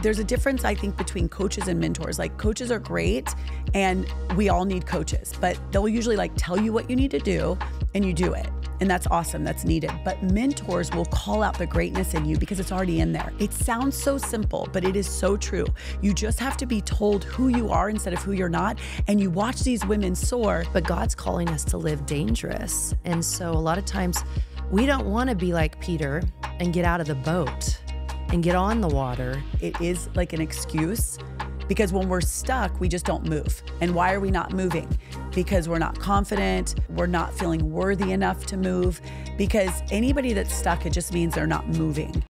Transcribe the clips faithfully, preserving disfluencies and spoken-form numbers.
there's a difference, I think, between coaches and mentors. Like, coaches are great and we all need coaches, but they'll usually like tell you what you need to do and you do it. And that's awesome, that's needed. But mentors will call out the greatness in you because it's already in there. It sounds so simple, but it is so true. You just have to be told who you are instead of who you're not. And you watch these women soar. But God's calling us to live dangerous. And so a lot of times we don't want to be like Peter and get out of the boat and get on the water. It is like an excuse, because when we're stuck, we just don't move. And why are we not moving? Because we're not confident, we're not feeling worthy enough to move, because anybody that's stuck, it just means they're not moving.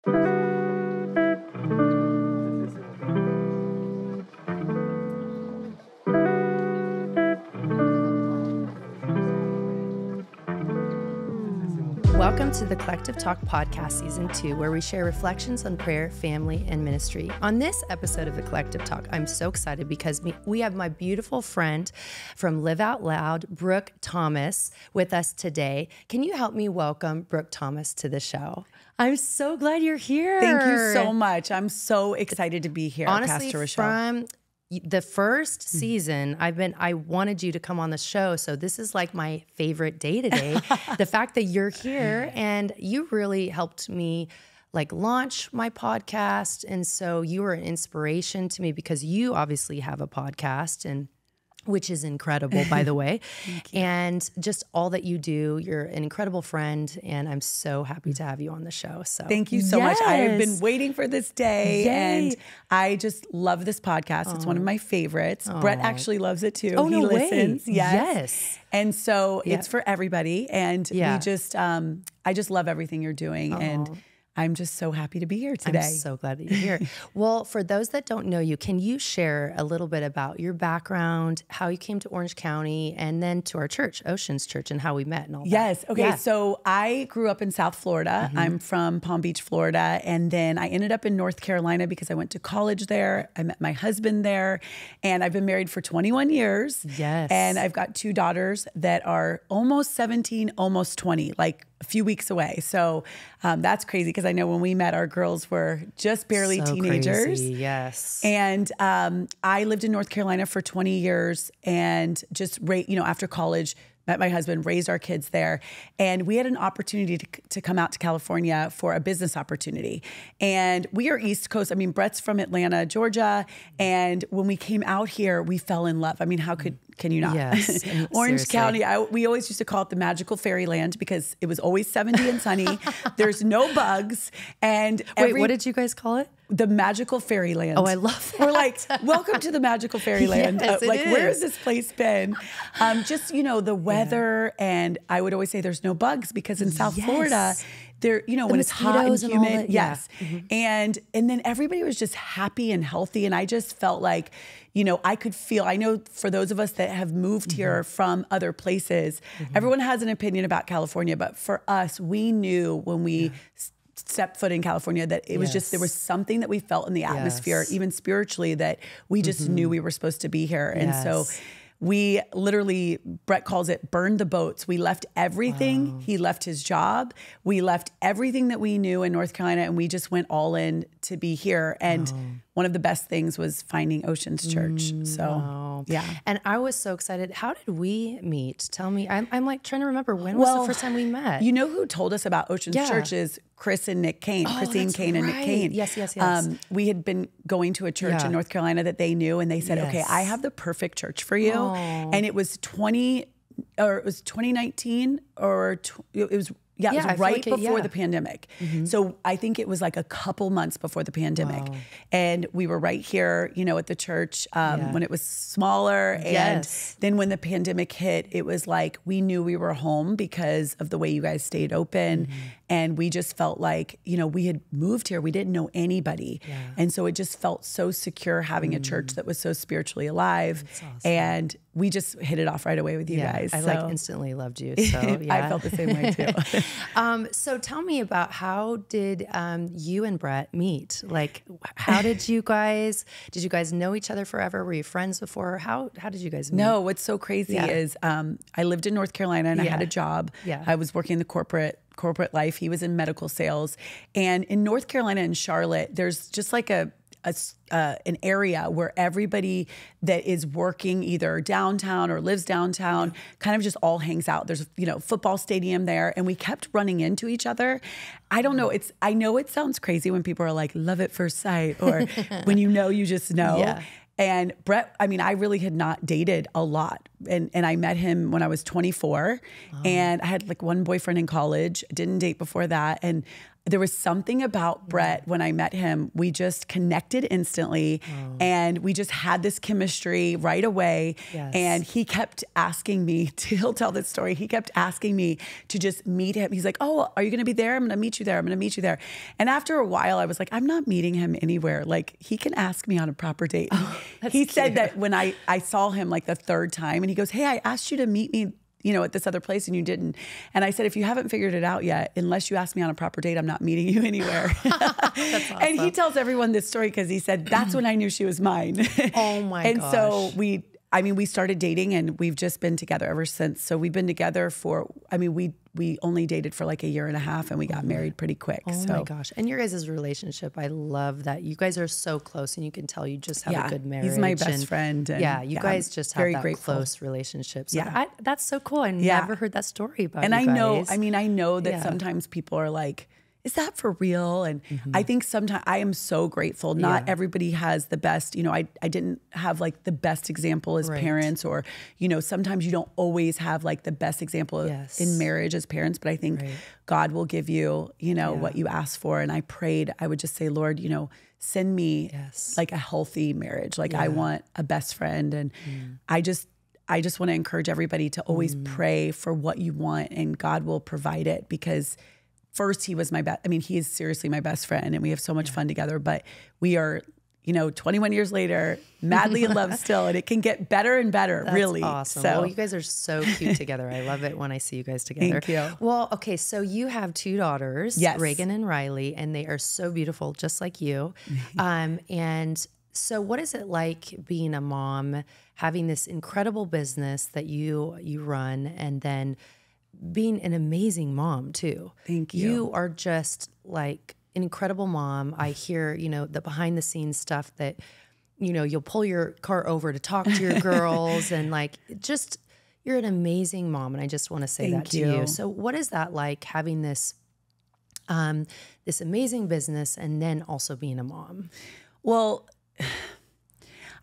Welcome to the Collective Talk Podcast Season two, where we share reflections on prayer, family, and ministry. On this episode of the Collective Talk, I'm so excited because we have my beautiful friend from Live Out Loud, Brooke Thomas, with us today. Can you help me welcome Brooke Thomas to the show? I'm so glad you're here. Thank you so much. I'm so excited to be here, honestly, Pastor Rachelle. From the first season, I've been, I wanted you to come on the show. So this is like my favorite day today. The fact that you're here, and you really helped me like launch my podcast. And so you were an inspiration to me because you obviously have a podcast, and which is incredible, by the way. And just all that you do, you're an incredible friend, and I'm so happy to have you on the show. So thank you so yes. much. I have been waiting for this day. Yay. And I just love this podcast. Aww. It's one of my favorites. Aww. Brett actually loves it too. Oh, he no listens. Way. Yes. Yes. And so yeah. it's for everybody. And yeah. we just, um, I just love everything you're doing. Aww. And I'm just so happy to be here today. I'm so glad that you're here. Well, for those that don't know you, can you share a little bit about your background, how you came to Orange County, and then to our church, Oceans Church, and how we met and all yes. that? Okay, yes. Okay. So I grew up in South Florida. Mm-hmm. I'm from Palm Beach, Florida. And then I ended up in North Carolina because I went to college there. I met my husband there. And I've been married for twenty-one years. Yes. And I've got two daughters that are almost seventeen, almost twenty. Like, a few weeks away. So um, that's crazy, because I know when we met, our girls were just barely so teenagers. Crazy, yes. And um, I lived in North Carolina for twenty years, and just, you know, after college, met my husband, raised our kids there. And we had an opportunity to, to come out to California for a business opportunity. And we are East Coast. I mean, Brett's from Atlanta, Georgia. And when we came out here, we fell in love. I mean, how could, can you not? Yes, Orange seriously. County, I, we always used to call it the magical fairyland, because it was always seventy and sunny. There's no bugs. And every, wait, what did you guys call it? The magical fairyland. Oh, I love that. We're like, welcome to the magical fairyland. Yes, uh, like, is. Where has this place been? Um, just, you know, the weather. Yeah. And I would always say there's no bugs, because in South yes. Florida, there, you know, the when it's hot and humid. And that, yes. Yeah. Mm-hmm. And, and then everybody was just happy and healthy. And I just felt like, you know, I could feel, I know for those of us that have moved mm-hmm. here from other places, mm-hmm. everyone has an opinion about California, but for us, we knew when we yeah. stepped foot in California that it yes. was just, there was something that we felt in the atmosphere, yes. even spiritually, that we just mm-hmm. knew we were supposed to be here. And yes. so we literally, Brett calls it, burned the boats. We left everything. Wow. He left his job. We left everything that we knew in North Carolina, and we just went all in to be here. And wow. one of the best things was finding Oceans Church. Mm, so, wow. yeah. And I was so excited. How did we meet? Tell me. I'm, I'm like trying to remember, when well, was the first time we met? You know who told us about Oceans yeah. Church is Chris and Nick Kane, oh, Christine Kane right. and Nick Kane. Yes, yes, yes. Um, we had been going to a church yeah. in North Carolina that they knew, and they said, yes. okay, I have the perfect church for you. Aww. And it was twenty, or it was twenty nineteen, or tw it was, yeah, yeah, it was right like it, before yeah. the pandemic. Mm-hmm. So I think it was like a couple months before the pandemic. Wow. And we were right here, you know, at the church um, yeah. when it was smaller. Yes. And then when the pandemic hit, it was like, we knew we were home because of the way you guys stayed open. Mm-hmm. And we just felt like, you know, we had moved here. We didn't know anybody. Yeah. And so it just felt so secure having mm-hmm. a church that was so spiritually alive. That's awesome. And we just hit it off right away with you yeah, guys. I so. like instantly loved you. So yeah. I felt the same way too. um, so tell me about, how did um, you and Brett meet? Like, how did you guys, did you guys know each other forever? Were you friends before? How, how did you guys meet? No, what's so crazy yeah. is um, I lived in North Carolina, and yeah. I had a job. Yeah. I was working in the corporate corporate life. He was in medical sales. And in North Carolina, in Charlotte, there's just like a a, uh, an area where everybody that is working either downtown or lives downtown kind of just all hangs out. There's, you know, football stadium there, and we kept running into each other. I don't know. It's, I know it sounds crazy when people are like, love at first sight, or when you know, you just know. Yeah. And Brett, I mean, I really had not dated a lot. And, and I met him when I was twenty-four. Oh. And I had like one boyfriend in college, didn't date before that. And there was something about Brett when I met him. We just connected instantly. Oh. And we just had this chemistry right away. Yes. And he kept asking me, to, he'll tell this story, he kept asking me to just meet him. He's like, oh, are you gonna be there? I'm gonna meet you there, I'm gonna meet you there. And after a while, I was like, I'm not meeting him anywhere. Like, he can ask me on a proper date. Oh, he cute. Said that when I, I saw him like the third time, and he goes, hey, I asked you to meet me, you know, at this other place, and you didn't. And I said, if you haven't figured it out yet, unless you ask me on a proper date, I'm not meeting you anywhere. That's awesome. And he tells everyone this story because he said, that's when I knew she was mine. Oh my and gosh. And so we, I mean, we started dating, and we've just been together ever since. So we've been together for, I mean, we, we only dated for like a year and a half, and we got married pretty quick. Oh so. my gosh. And your guys' relationship, I love that. You guys are so close, and you can tell you just have yeah, a good marriage. He's my best and, friend. And, yeah, you yeah, guys just have very that grateful. close relationship. So yeah. I, that's so cool. I yeah. never heard that story about and you guys. And I know, I mean, I know that yeah. sometimes people are like, is that for real? And mm-hmm. I think sometimes I am so grateful. Not yeah. everybody has the best, you know, I, I didn't have like the best example as right. parents, or, you know, sometimes you don't always have like the best example yes. in marriage as parents, but I think right. God will give you, you know, yeah. what you ask for. And I prayed, I would just say, Lord, you know, send me yes. like a healthy marriage. Like yeah. I want a best friend. And mm. I just, I just want to encourage everybody to always mm. pray for what you want, and God will provide it, because first, he was my best. I mean, he is seriously my best friend, and we have so much yeah. fun together. But we are, you know, twenty-one years later, madly in love still, and it can get better and better. That's really awesome. So well, you guys are so cute together. I love it when I see you guys together. Thank you. Well, okay, so you have two daughters, yes. Reagan and Riley, and they are so beautiful, just like you. um, and so, what is it like being a mom, having this incredible business that you you run, and then being an amazing mom too? Thank you. You are just like an incredible mom. I hear, you know, the behind the scenes stuff that, you know, you'll pull your car over to talk to your girls, and like, just, you're an amazing mom. And I just want to say Thank that you. to you. So what is that like, having this, um, this amazing business, and then also being a mom? Well,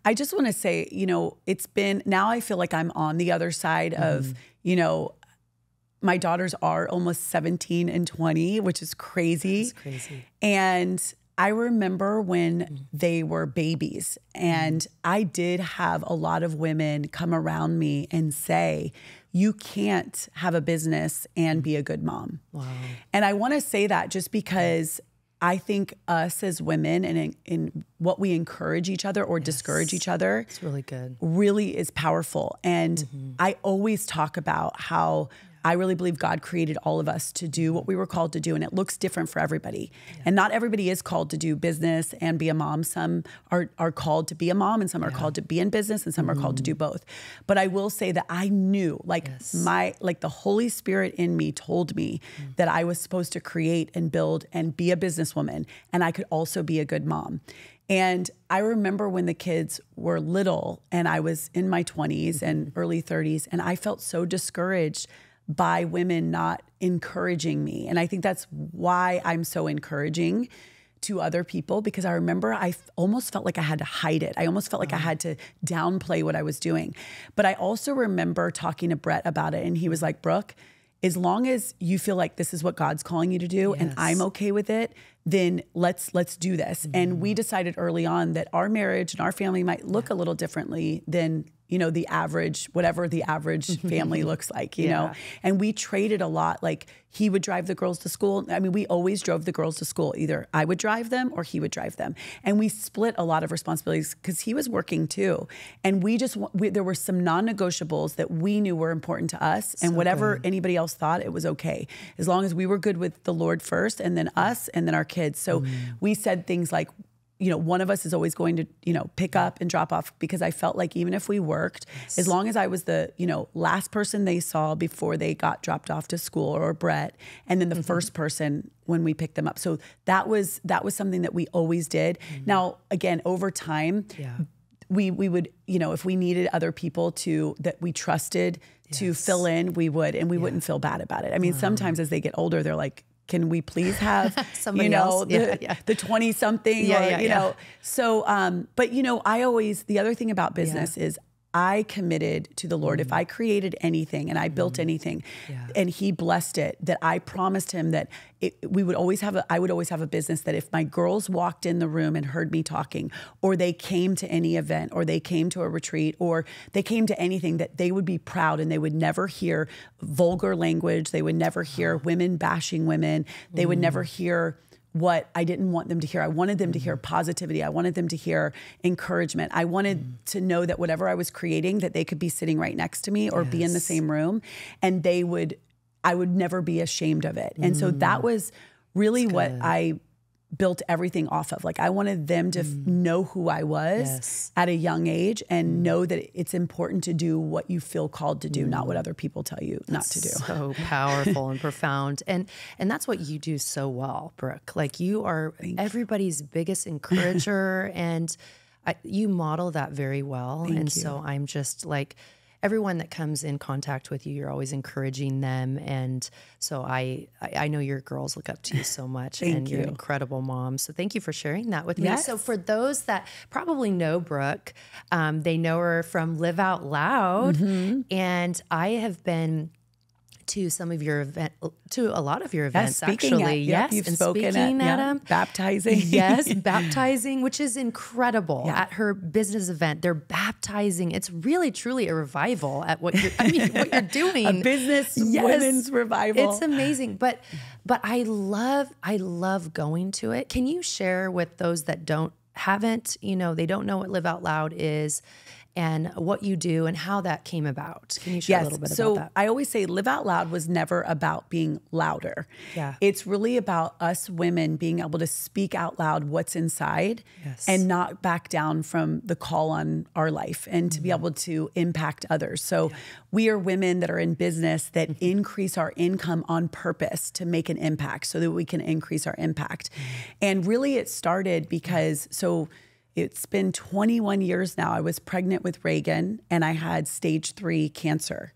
I just want to say, you know, it's been, now I feel like I'm on the other side mm. of, you know, my daughters are almost seventeen and twenty, which is crazy. That's crazy. And I remember when mm. they were babies, and mm. I did have a lot of women come around me and say, you can't have a business and be a good mom. Wow. And I want to say that just because I think us as women, and in, in what we encourage each other or yes. discourage each other, it's really good. Really is powerful. And mm-hmm. I always talk about how I really believe God created all of us to do what we were called to do, and it looks different for everybody. Yeah. And not everybody is called to do business and be a mom. Some are, are called to be a mom, and some yeah. are called to be in business, and some mm-hmm. are called to do both. But I will say that I knew, like yes. my, like the Holy Spirit in me told me mm-hmm. that I was supposed to create and build and be a businesswoman, and I could also be a good mom. And I remember when the kids were little, and I was in my twenties mm-hmm. and early thirties, and I felt so discouraged by women not encouraging me. And I think that's why I'm so encouraging to other people, because I remember I almost felt like I had to hide it. I almost felt like oh. I had to downplay what I was doing. But I also remember talking to Brett about it, and he was like, Brooke, as long as you feel like this is what God's calling you to do yes. and I'm okay with it, then let's let's do this. Mm-hmm. And we decided early on that our marriage and our family might look yeah. a little differently than, you know, the average, whatever the average family looks like, you yeah. know, and we traded a lot. Like, he would drive the girls to school. I mean, we always drove the girls to school. Either I would drive them or he would drive them. And we split a lot of responsibilities because he was working too. And we just, we, there were some non-negotiables that we knew were important to us, and so whatever good. anybody else thought, it was okay. As long as we were good with the Lord first, and then us, and then our kids. So mm. we said things like, you know, one of us is always going to, you know, pick up and drop off, because I felt like even if we worked, yes. as long as I was the, you know, last person they saw before they got dropped off to school, or Brett, and then the mm-hmm. first person when we picked them up. So that was, that was something that we always did. Mm-hmm. Now, again, over time, yeah. we, we would, you know, if we needed other people to, that we trusted yes. to fill in, we would, and we yeah. wouldn't feel bad about it. I mean, mm-hmm. sometimes as they get older, they're like, can we please have, somebody you know, yeah, the, yeah. the twenty something, yeah, or, yeah, you yeah. know, so, um, but you know, I always, the other thing about business yeah. is I committed to the Lord. Mm. If I created anything and I mm. built anything yeah. and he blessed it, that I promised him that it, we would always have a, I would always have a business that if my girls walked in the room and heard me talking, or they came to any event, or they came to a retreat, or they came to anything, that they would be proud and they would never hear vulgar language. They would never hear women bashing women. They mm. would never hear what I didn't want them to hear. I wanted them mm-hmm. to hear positivity. I wanted them to hear encouragement. I wanted mm-hmm. to know that whatever I was creating, that they could be sitting right next to me, or yes. be in the same room, and they would, I would never be ashamed of it. Mm. And so that was really what I built everything off of. Like I wanted them to mm. know who I was yes. at a young age, and know that it's important to do what you feel called to do, mm. not what other people tell you that's not to do. So powerful and profound. And, and that's what you do so well, Brooke. Like you are Thanks. everybody's biggest encourager, and I, you model that very well. Thank and you. So I'm just like, everyone that comes in contact with you, you're always encouraging them. And so I, I know your girls look up to you so much. Thank and you. You're an incredible mom. So thank you for sharing that with yes. me. So for those that probably know Brooke, um, they know her from Live Out Loud. Mm-hmm. And I have been to some of your event, to a lot of your events, yes, actually. At, yes, you've and spoken speaking at, at yeah. them. Baptizing. Yes, baptizing, which is incredible. Yeah. At her business event, they're baptizing. It's really, truly a revival at what you're, I mean, what you're doing. A business yes. women's revival. It's amazing. But, but I love, I love going to it. Can you share with those that don't, haven't, you know, they don't know what Live Out Loud is, and what you do and how that came about? Can you share yes. a little bit so about that? So I always say Live Out Loud was never about being louder. Yeah. It's really about us women being able to speak out loud what's inside yes. and not back down from the call on our life, and to mm-hmm. be able to impact others. So yeah. we are women that are in business that mm-hmm. increase our income on purpose to make an impact, so that we can increase our impact. Mm-hmm. And really it started because, so it's been twenty-one years now. I was pregnant with Reagan, and I had stage three cancer.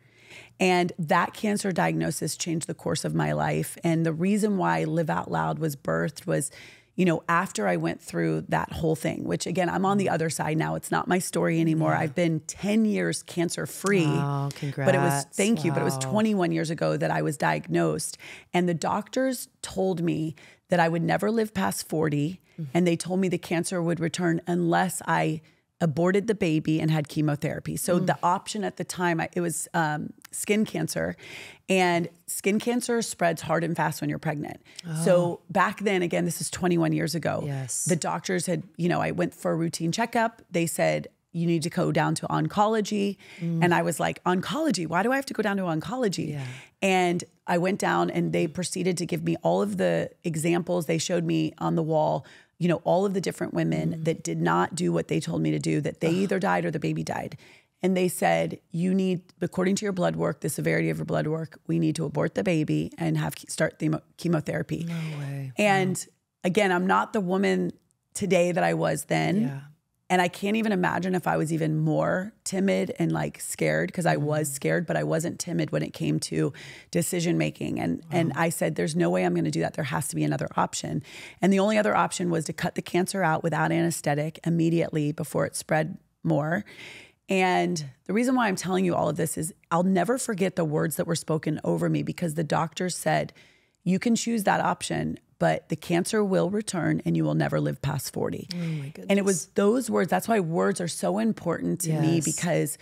And that cancer diagnosis changed the course of my life. And the reason why Live Out Loud was birthed was, you know, after I went through that whole thing, which again, I'm on the other side now. It's not my story anymore. Yeah. I've been ten years cancer free. Oh, congrats. But it was, thank wow. you, but it was twenty-one years ago that I was diagnosed. And the doctors told me that I would never live past forty. Mm-hmm. And they told me the cancer would return unless I aborted the baby and had chemotherapy. So mm-hmm. the option at the time, I, it was um, skin cancer. And skin cancer spreads hard and fast when you're pregnant. Oh. So back then, again, this is twenty-one years ago. Yes. The doctors had, you know, I went for a routine checkup. They said, you need to go down to oncology. Mm. And I was like, oncology? Why do I have to go down to oncology? Yeah. And I went down, and they proceeded to give me all of the examples. They showed me on the wall, you know, all of the different women mm. that did not do what they told me to do, that they Ugh. either died or the baby died. And they said, you need, according to your blood work, the severity of your blood work, we need to abort the baby and have start the chemotherapy. No way. And no. again, I'm not the woman today that I was then. Yeah. And I can't even imagine if I was even more timid and like scared, because I mm-hmm. was scared, but I wasn't timid when it came to decision-making. And, wow. and I said, there's no way I'm gonna do that. There has to be another option. And the only other option was to cut the cancer out without anesthetic immediately before it spread more. And the reason why I'm telling you all of this is I'll never forget the words that were spoken over me, because the doctor said, you can choose that option, but the cancer will return and you will never live past forty. Oh my goodness. And it was those words. That's why words are so important to yes. me, because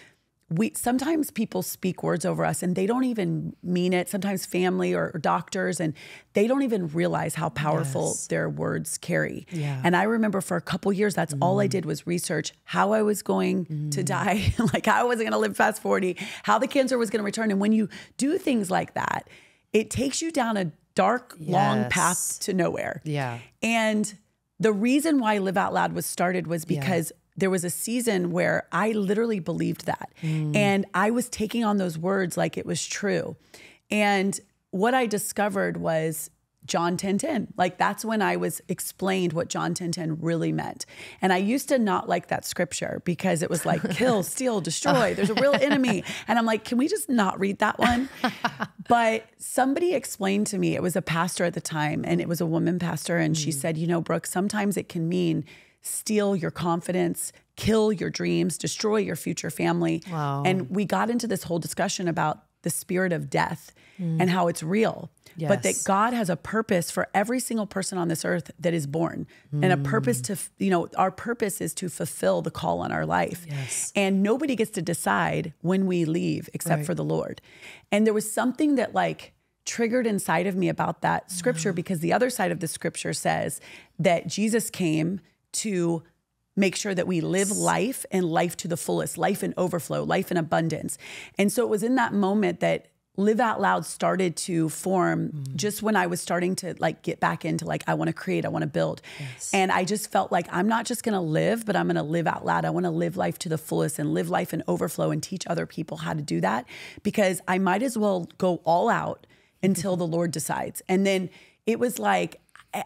we sometimes people speak words over us and they don't even mean it. Sometimes family or, or doctors, and they don't even realize how powerful yes. their words carry. Yeah. And I remember for a couple years, that's mm. all I did was research how I was going mm. to die, like how I wasn't gonna live past forty, how the cancer was gonna return. And when you do things like that, it takes you down a dark, yes. long path to nowhere. Yeah. And the reason why Live Out Loud was started was because yeah. there was a season where I literally believed that. Mm. And I was taking on those words like it was true. And what I discovered was John ten ten. Like that's when I was explained what John ten ten really meant. And I used to not like that scripture because it was like kill, steal, destroy. There's a real enemy. And I'm like, can we just not read that one? But somebody explained to me, it was a pastor at the time and it was a woman pastor. And mm. she said, you know, Brooke, sometimes it can mean steal your confidence, kill your dreams, destroy your future family. Wow. And we got into this whole discussion about the spirit of death mm. and how it's real. Yes. But that God has a purpose for every single person on this earth that is born mm. and a purpose to, you know, our purpose is to fulfill the call on our life. Yes. And nobody gets to decide when we leave except right. for the Lord. And there was something that like triggered inside of me about that scripture mm. because the other side of the scripture says that Jesus came to make sure that we live life and life to the fullest, life in overflow, life in abundance. And so it was in that moment that Live Out Loud started to form mm. just when I was starting to like get back into like, I want to create, I want to build. Yes. And I just felt like I'm not just going to live, but I'm going to live out loud. I want to live life to the fullest and live life in overflow and teach other people how to do that because I might as well go all out until the Lord decides. And then it was like,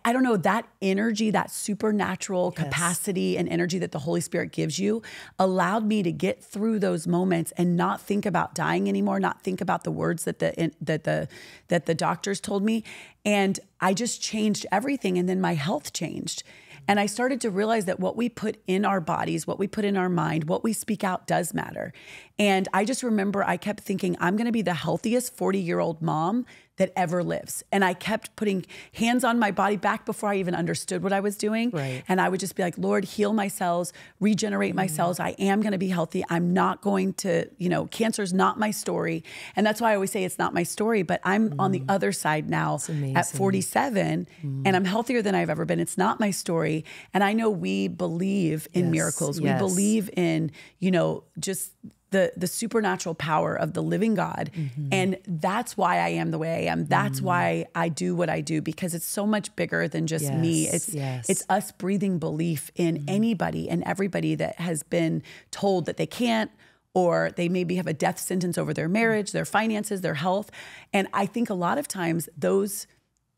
I don't know, that energy, that supernatural yes. capacity and energy that the Holy Spirit gives you allowed me to get through those moments and not think about dying anymore, not think about the words that the, that the, that the doctors told me. And I just changed everything. And then my health changed. And I started to realize that what we put in our bodies, what we put in our mind, what we speak out does matter. And I just remember I kept thinking, I'm going to be the healthiest forty-year-old mom that ever lives. And I kept putting hands on my body back before I even understood what I was doing. Right. And I would just be like, Lord, heal my cells, regenerate mm. my cells. I am going to be healthy. I'm not going to, you know, cancer's not my story. And that's why I always say it's not my story, but I'm mm. on the other side now at forty-seven mm. and I'm healthier than I've ever been. It's not my story. And I know we believe in yes. miracles. Yes. We believe in, you know, just the the supernatural power of the living God. Mm-hmm. And that's why I am the way I am. That's mm. why I do what I do, because it's so much bigger than just yes. me. It's yes. it's us breathing belief in mm. anybody and everybody that has been told that they can't, or they maybe have a death sentence over their marriage, mm. their finances, their health. And I think a lot of times those,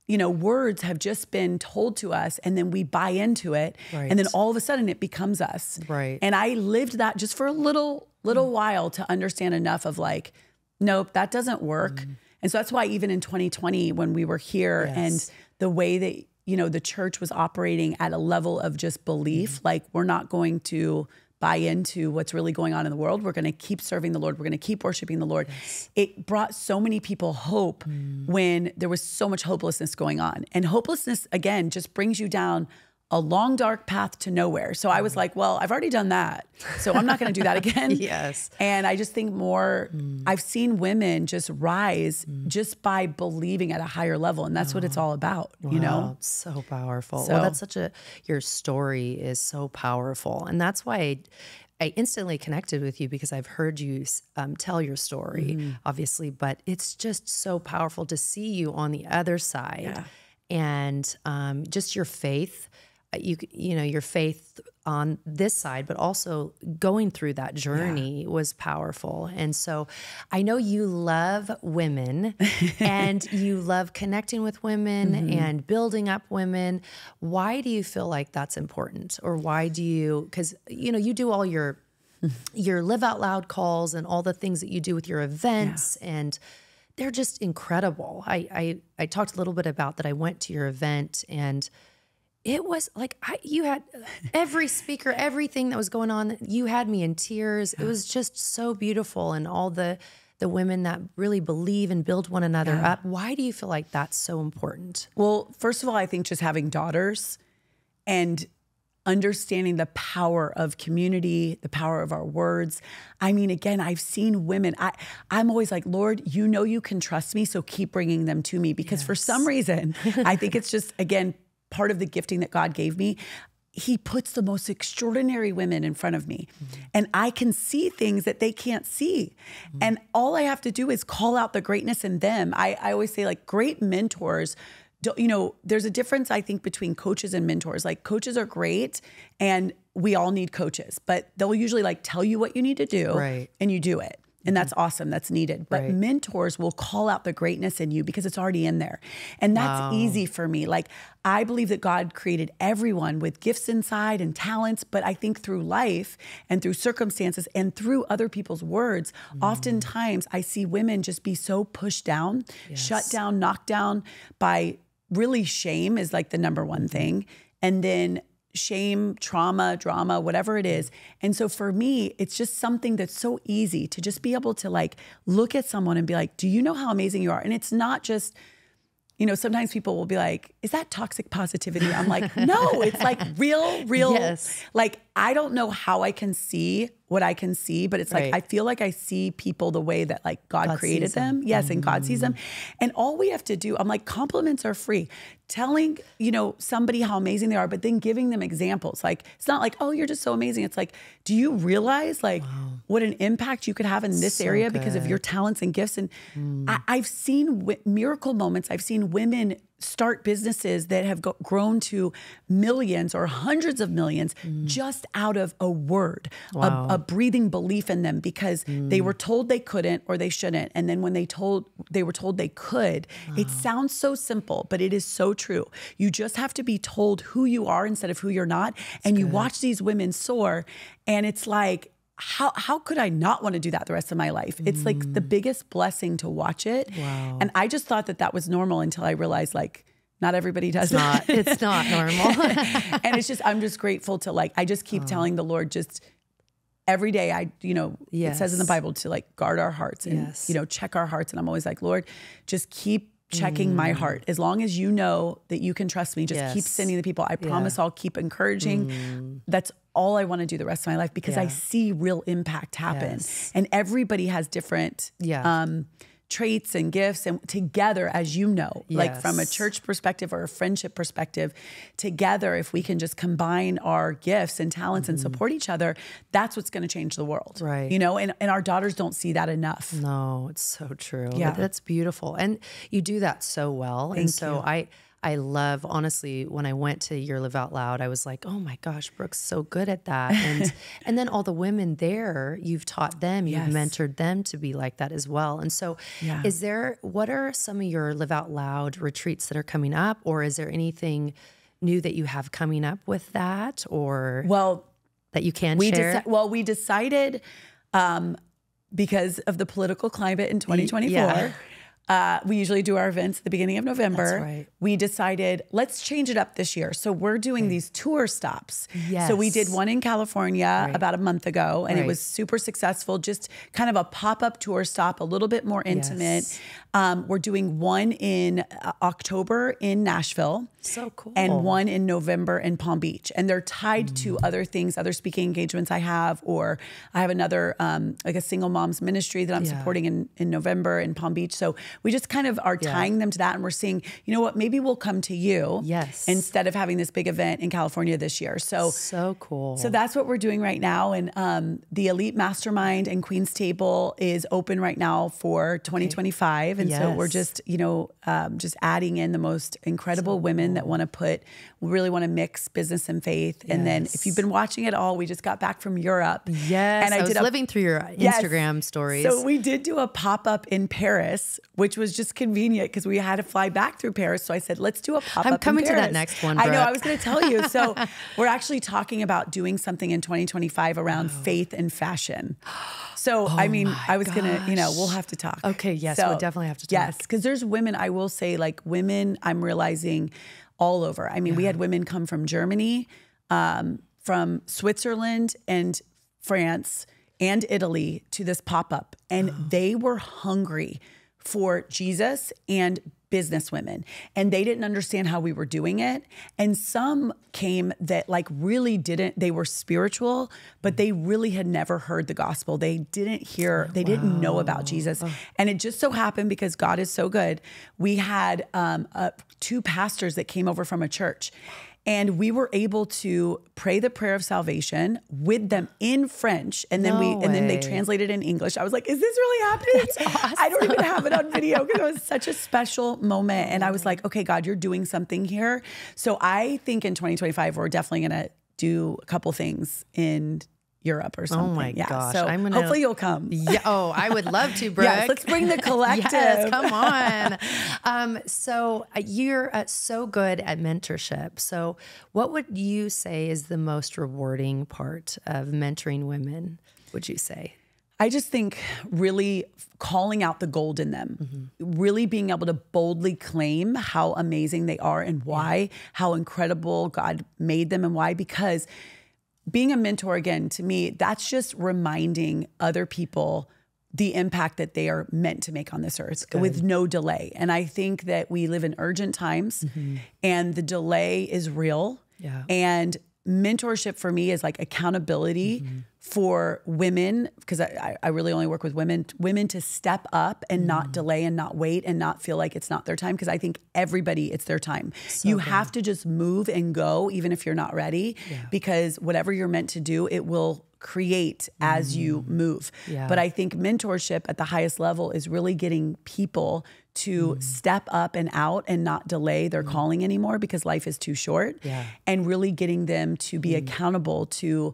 you know, words have just been told to us and then we buy into it. Right. And then all of a sudden it becomes us. Right. And I lived that just for a little little mm. while to understand enough of like, nope, that doesn't work. Mm. And so that's why even in twenty twenty, when we were here yes. and the way that, you know, the church was operating at a level of just belief, mm. like we're not going to buy into what's really going on in the world. We're going to keep serving the Lord. We're going to keep worshiping the Lord. Yes. It brought so many people hope mm. when there was so much hopelessness going on. And hopelessness, again, just brings you down a long, dark path to nowhere. So I was like, well, I've already done that. So I'm not going to do that again. Yes. And I just think more, mm. I've seen women just rise mm. just by believing at a higher level. And that's oh. what it's all about, wow. you know? So powerful. So well, that's such a, your story is so powerful. And that's why I, I instantly connected with you, because I've heard you um, tell your story, mm. obviously, but it's just so powerful to see you on the other side yeah. and um, just your faith. You, you know, your faith on this side, but also going through that journey yeah. was powerful. And so I know you love women and you love connecting with women mm-hmm. and building up women. Why do you feel like that's important? Or why do you, because, you know, you do all your, your Live Out Loud calls and all the things that you do with your events yeah. and they're just incredible. I, I, I talked a little bit about that. I went to your event and it was like, I, you had every speaker, everything that was going on, you had me in tears. Yeah. It was just so beautiful. And all the, the women that really believe and build one another yeah. up. Why do you feel like that's so important? Well, first of all, I think just having daughters and understanding the power of community, the power of our words. I mean, again, I've seen women, I, I'm always like, Lord, you know you can trust me, so keep bringing them to me. Because yes. for some reason, I think it's just, again, part of the gifting that God gave me, he puts the most extraordinary women in front of me. Mm-hmm. And I can see things that they can't see. Mm-hmm. And all I have to do is call out the greatness in them. I, I always say, like, great mentors you know, there's a difference, I think, between coaches and mentors. Like, coaches are great and we all need coaches, but they'll usually like tell you what you need to do, right, and you do it. And that's awesome. That's needed. But right, mentors will call out the greatness in you because it's already in there. And that's wow. easy for me. Like, I believe that God created everyone with gifts inside and talents. But I think through life and through circumstances and through other people's words, mm. oftentimes I see women just be so pushed down, yes. shut down, knocked down by really shame is like the number one thing. And then shame, trauma, drama, whatever it is. And so for me, it's just something that's so easy to just be able to like look at someone and be like, do you know how amazing you are? And it's not just, you know, sometimes people will be like, is that toxic positivity? I'm like, no, it's like real, real. Yes. Like, I don't know how I can see what I can see, but it's right. like, I feel like I see people the way that like God, God created them. them. Yes. Mm. And God sees them. And all we have to do, I'm like, compliments are free. Telling, you know, somebody how amazing they are, but then giving them examples. Like, it's not like, oh, you're just so amazing. It's like, do you realize like wow. what an impact you could have in this so area good. because of your talents and gifts? And mm. I, I've seen w miracle moments. I've seen women start businesses that have go grown to millions or hundreds of millions mm. just out of a word, wow. a, a breathing belief in them, because mm. they were told they couldn't or they shouldn't. And then when they told they were told they could, wow. it sounds so simple, but it is so true. You just have to be told who you are instead of who you're not. That's and good. You watch these women soar, and it's like, How, how could I not want to do that the rest of my life? It's mm. like the biggest blessing to watch it. Wow. And I just thought that that was normal until I realized like, not everybody does that. It's not normal. And it's just, I'm just grateful to like, I just keep oh. telling the Lord just every day. I, you know, yes. it says in the Bible to like guard our hearts and, yes. you know, check our hearts. And I'm always like, Lord, just keep checking mm. my heart. As long as you know that you can trust me, just yes. keep sending the people. I promise yeah. I'll keep encouraging. Mm. That's all I want to do the rest of my life, because yeah. I see real impact happen. Yes. And everybody has different yeah. um, traits and gifts, and together, as you know, yes. like from a church perspective or a friendship perspective, together, if we can just combine our gifts and talents mm-hmm. and support each other, that's what's going to change the world. Right. You know, and, and our daughters don't see that enough. No, it's so true. Yeah. That's beautiful. And you do that so well. Thank and so you. I, I love, honestly, when I went to your Live Out Loud, I was like, oh my gosh, Brooke's so good at that. And and then all the women there, you've taught them, you've yes. mentored them to be like that as well. And so yeah. is there, what are some of your Live Out Loud retreats that are coming up, or is there anything new that you have coming up with that, or well, that you can we share? Well, we decided um, because of the political climate in twenty twenty-four, yeah. Uh, we usually do our events at the beginning of November. That's right. We decided, let's change it up this year. So we're doing right. these tour stops. Yes. So we did one in California right. about a month ago, and right. it was super successful. Just kind of a pop-up tour stop, a little bit more intimate. Yes. Um, we're doing one in uh, October in Nashville. So cool. And one in November in Palm Beach. And they're tied mm. to other things, other speaking engagements I have, or I have another, um, like a single mom's ministry that I'm yeah. supporting in, in November in Palm Beach. So we just kind of are yeah. tying them to that, and we're seeing, you know what, maybe we'll come to you yes. instead of having this big event in California this year. So, so cool. So that's what we're doing right now. And um, the Elite Mastermind and Queen's Table is open right now for twenty twenty-five. Okay. And yes. so we're just, you know, um, just adding in the most incredible so women cool. that want to put, really want to mix business and faith. Yes. And then if you've been watching it all, we just got back from Europe. Yes, and I, I was did a, living through your Instagram yes. stories. So we did do a pop-up in Paris, which was just convenient because we had to fly back through Paris. So I said, let's do a pop-up. I'm coming in Paris. to that next one, Brooke. I know, I was going to tell you. So we're actually talking about doing something in twenty twenty-five around oh. faith and fashion. So, oh I mean, I was going to, you know, we'll have to talk. Okay, yes, so, we'll definitely have to talk. Yes, because there's women, I will say, like women, I'm realizing all over. I mean, yeah. we had women come from Germany, um, from Switzerland and France and Italy to this pop-up. And oh. they were hungry for Jesus and business women. And they didn't understand how we were doing it. And some came that like really didn't, they were spiritual, but they really had never heard the gospel. They didn't hear, they wow. didn't know about Jesus. Oh. And it just so happened, because God is so good, we had um, uh, two pastors that came over from a church. And we were able to pray the prayer of salvation with them in French. And then no we and way. then they translated in English. I was like, is this really happening? That's awesome. I don't even have it on video because it was such a special moment. And I was like, okay, God, you're doing something here. So I think in twenty twenty-five, we're definitely going to do a couple things in Europe or something. Oh my yeah. gosh. So I'm gonna, hopefully you'll come. Yeah, oh, I would love to, Brooke. Yes, let's bring the collective. Yes, come on. um, so you're uh, so good at mentorship. So what would you say is the most rewarding part of mentoring women, would you say? I just think really calling out the gold in them, mm-hmm. really being able to boldly claim how amazing they are and why, yeah. how incredible God made them and why, because being a mentor, again, to me, that's just reminding other people the impact that they are meant to make on this earth with no delay. And I think that we live in urgent times mm-hmm. and the delay is real. Yeah. And mentorship for me is like accountability mm-hmm. for women, because I, I really only work with women, women to step up and mm-hmm. not delay and not wait and not feel like it's not their time, because I think everybody, it's their time. So you good. have to just move and go, even if you're not ready, yeah. because whatever you're meant to do, it will create as mm. you move. Yeah. But I think mentorship at the highest level is really getting people to mm. step up and out and not delay their mm. calling anymore, because life is too short, yeah. and really getting them to be mm. accountable to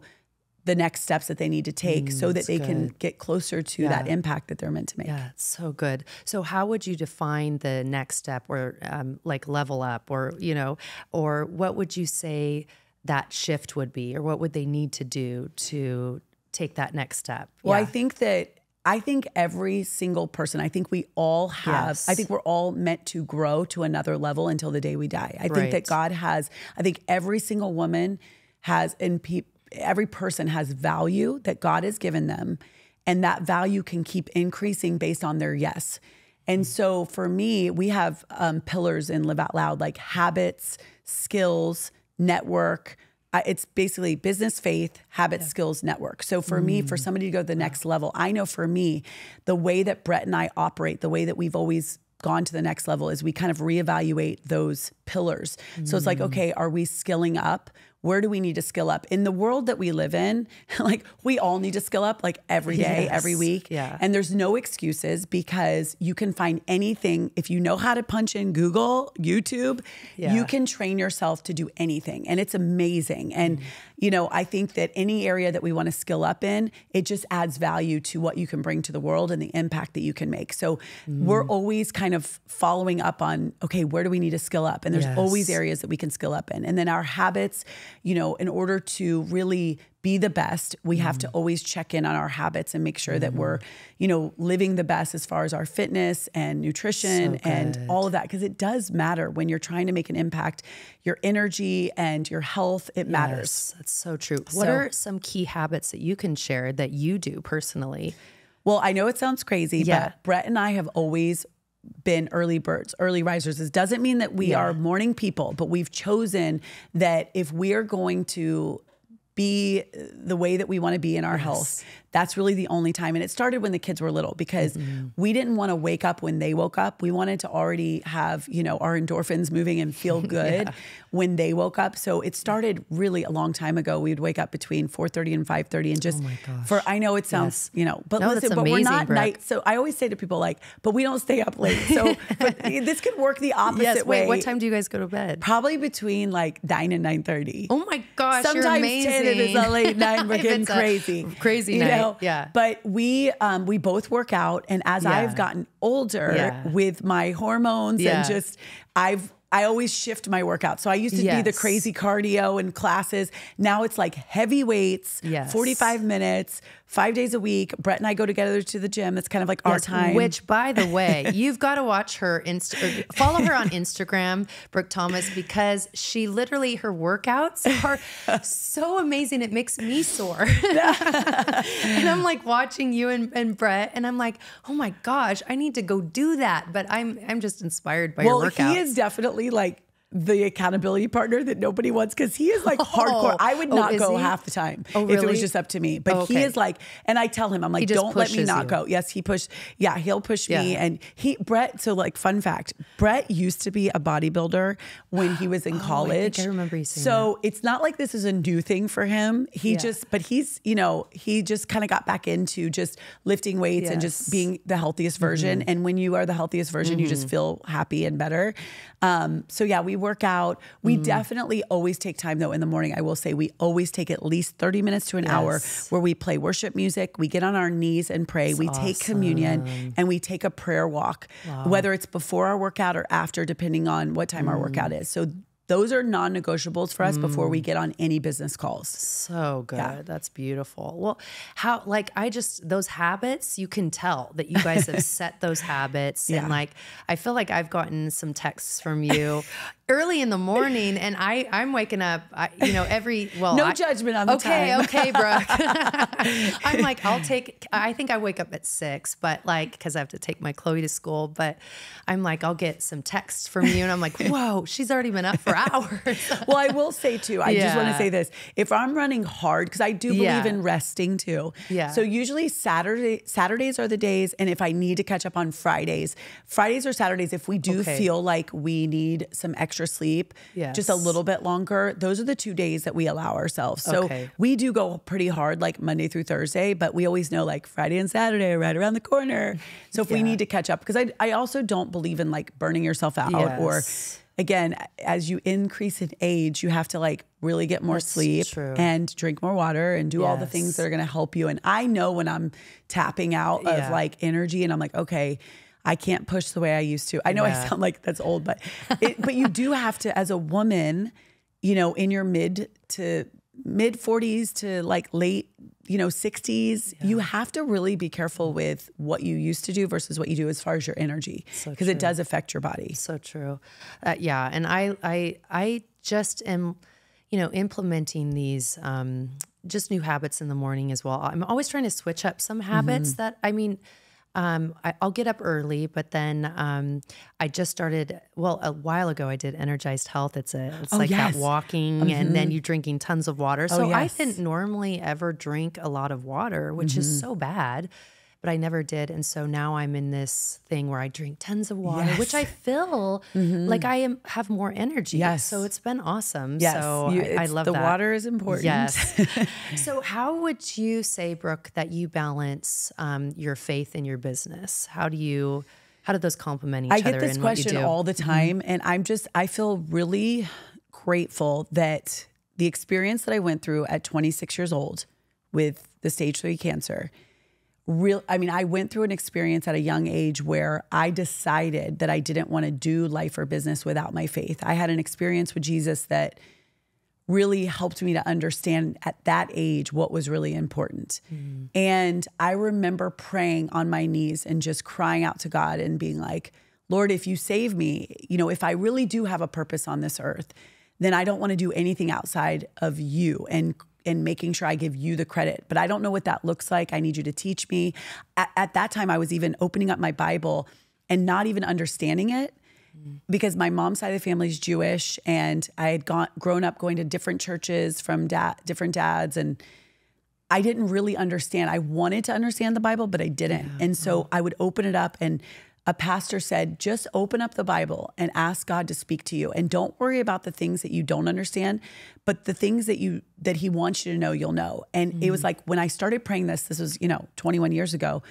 the next steps that they need to take mm, so that they good. can get closer to yeah. that impact that they're meant to make. Yeah, so good. So how would you define the next step, or um, like level up, or, you know, or what would you say that shift would be, or what would they need to do to take that next step? Well, yeah. I think that, I think every single person, I think we all have, yes. I think we're all meant to grow to another level until the day we die. I right. think that God has, I think every single woman has, and pe every person has value that God has given them, and that value can keep increasing based on their yes. And so for me, we have um, pillars in Live Out Loud, like habits, skills, network. Uh, it's basically business, faith, habits, yeah. skills, network. So for mm. me, for somebody to go to the next wow. level, I know for me, the way that Brett and I operate, the way that we've always gone to the next level is we kind of reevaluate those pillars. Mm. So it's like, okay, are we skilling up? Where do we need to skill up? In the world that we live in, like we all need to skill up, like every day, yes. every week. Yeah. And there's no excuses, because you can find anything. If you know how to punch in Google, YouTube, yeah. you can train yourself to do anything. And it's amazing. And, mm-hmm. you know, I think that any area that we want to skill up in, it just adds value to what you can bring to the world and the impact that you can make. So mm-hmm. we're always kind of following up on, okay, where do we need to skill up? And there's yes. always areas that we can skill up in. And then our habits, you know, in order to really be the best, we mm. have to always check in on our habits and make sure mm. that we're, you know, living the best as far as our fitness and nutrition so and all of that. Because it does matter when you're trying to make an impact, your energy and your health, it yes, matters. That's so true. What so, are some key habits that you can share that you do personally? Well, I know it sounds crazy, yeah. but Brett and I have always been early birds, early risers. This doesn't mean that we yeah. are morning people, but we've chosen that if we are going to be the way that we want to be in our yes. health, that's really the only time. And it started when the kids were little, because mm-hmm. we didn't want to wake up when they woke up. We wanted to already have, you know, our endorphins moving and feel good yeah. when they woke up. So it started really a long time ago. We'd wake up between four thirty and five thirty and just oh for, I know it sounds, yes. you know, but no, listen, amazing, but we're not Brooke. night. So I always say to people like, but we don't stay up late. So but this could work the opposite yes, wait, way. What time do you guys go to bed? Probably between like nine and nine thirty. Oh my gosh, sometimes you're amazing. ten if it's a late night, we're getting crazy. Crazy night. You know, yeah. But we um, we both work out, and as yeah. I've gotten older yeah. with my hormones yeah. and just I've I always shift my workout. So I used to yes. be the crazy cardio and classes. Now it's like heavy weights, yes. forty-five minutes, five days a week. Brett and I go together to the gym. That's kind of like yes, our time. Which, by the way, you've got to watch her, Insta follow her on Instagram, Brooke Thomas, because she literally, her workouts are so amazing. It makes me sore. And I'm like watching you and, and Brett, and I'm like, oh my gosh, I need to go do that. But I'm, I'm just inspired by well, your workouts. Well, he is definitely like the accountability partner that nobody wants, because he is like oh. hardcore. I would not oh, go he? half the time oh, really? if it was just up to me. But oh, okay. he is like, and I tell him, I'm like, don't let me not you. go. Yes, he pushed. Yeah, he'll push yeah. me. And he, Brett, so like fun fact, Brett used to be a bodybuilder when he was in oh, college. I, I remember you saying So that. It's not like this is a new thing for him. He yeah. just, but he's, you know, he just kind of got back into just lifting weights yes. and just being the healthiest version. Mm-hmm. And when you are the healthiest version, mm-hmm. you just feel happy and better. Um, so yeah, we work out. We mm. definitely always take time though in the morning. I will say we always take at least thirty minutes to an yes. hour where we play worship music. We get on our knees and pray. That's we awesome. take communion and we take a prayer walk, wow. whether it's before our workout or after, depending on what time mm. our workout is. So those are non-negotiables for us mm. before we get on any business calls. So good. Yeah. That's beautiful. Well, how, like, I just, those habits, you can tell that you guys have set those habits. Yeah. And like, I feel like I've gotten some texts from you early in the morning, and I, I'm waking up, I, you know, every, well. No I, judgment on the okay, time. Okay, okay, Brooke. I'm like, I'll take, I think I wake up at six, but like, cause I have to take my Chloe to school, but I'm like, I'll get some texts from you. And I'm like, whoa, she's already been up for hours. Well, I will say too, I yeah. just want to say this. If I'm running hard, because I do believe yeah. in resting too. Yeah. So usually Saturday, Saturdays are the days. And if I need to catch up on Fridays, Fridays or Saturdays, if we do okay. feel like we need some extra sleep, yes. just a little bit longer, those are the two days that we allow ourselves. So okay. we do go pretty hard like Monday through Thursday, but we always know like Friday and Saturday are right around the corner. So if yeah. we need to catch up, because I, I also don't believe in like burning yourself out yes. or... Again, as you increase in age, you have to like really get more That's sleep true. and drink more water and do yes. all the things that are going to help you. And I know when I'm tapping out yeah. of like energy and I'm like, okay, I can't push the way I used to. I know yeah. I sound like that's old, but it, but you do have to, as a woman, you know, in your mid to mid forties to like late, you know, sixties, yeah. you have to really be careful with what you used to do versus what you do as far as your energy, because so it does affect your body. So true. Uh, yeah. And I, I, I just am, you know, implementing these, um, just new habits in the morning as well. I'm always trying to switch up some habits mm-hmm. that, I mean, Um, I, I'll get up early, but then, um, I just started, well, a while ago I did Energized Health. It's a, it's oh, like yes. that walking mm-hmm. and then you drinking tons of water. So oh, yes. I didn't normally ever drink a lot of water, which mm-hmm. is so bad, but I never did. And so now I'm in this thing where I drink tons of water, yes. which I feel mm-hmm. like I am, have more energy. Yes. So it's been awesome. Yes. So you, I, I love the that. The water is important. Yes. So how would you say, Brooke, that you balance um, your faith in your business? How do you, how do those complement each other? I get other this question all the time. Mm-hmm. And I'm just, I feel really grateful that the experience that I went through at twenty-six years old with the stage three cancer, Real, I mean, I went through an experience at a young age where I decided that I didn't want to do life or business without my faith. I had an experience with Jesus that really helped me to understand at that age what was really important. Mm. And I remember praying on my knees and just crying out to God and being like, Lord, if you save me, you know, if I really do have a purpose on this earth, then I don't want to do anything outside of you and and making sure I give you the credit, but I don't know what that looks like. I need you to teach me. At, at that time, I was even opening up my Bible and not even understanding it because my mom's side of the family is Jewish, and I had gone, grown up going to different churches from da- different dads, and I didn't really understand. I wanted to understand the Bible, but I didn't. Yeah. And so I would open it up, and a pastor said, just open up the Bible and ask God to speak to you. And don't worry about the things that you don't understand, but the things that you, that he wants you to know, you'll know. And mm-hmm. it was like, when I started praying this, this was, you know, twenty-one years ago,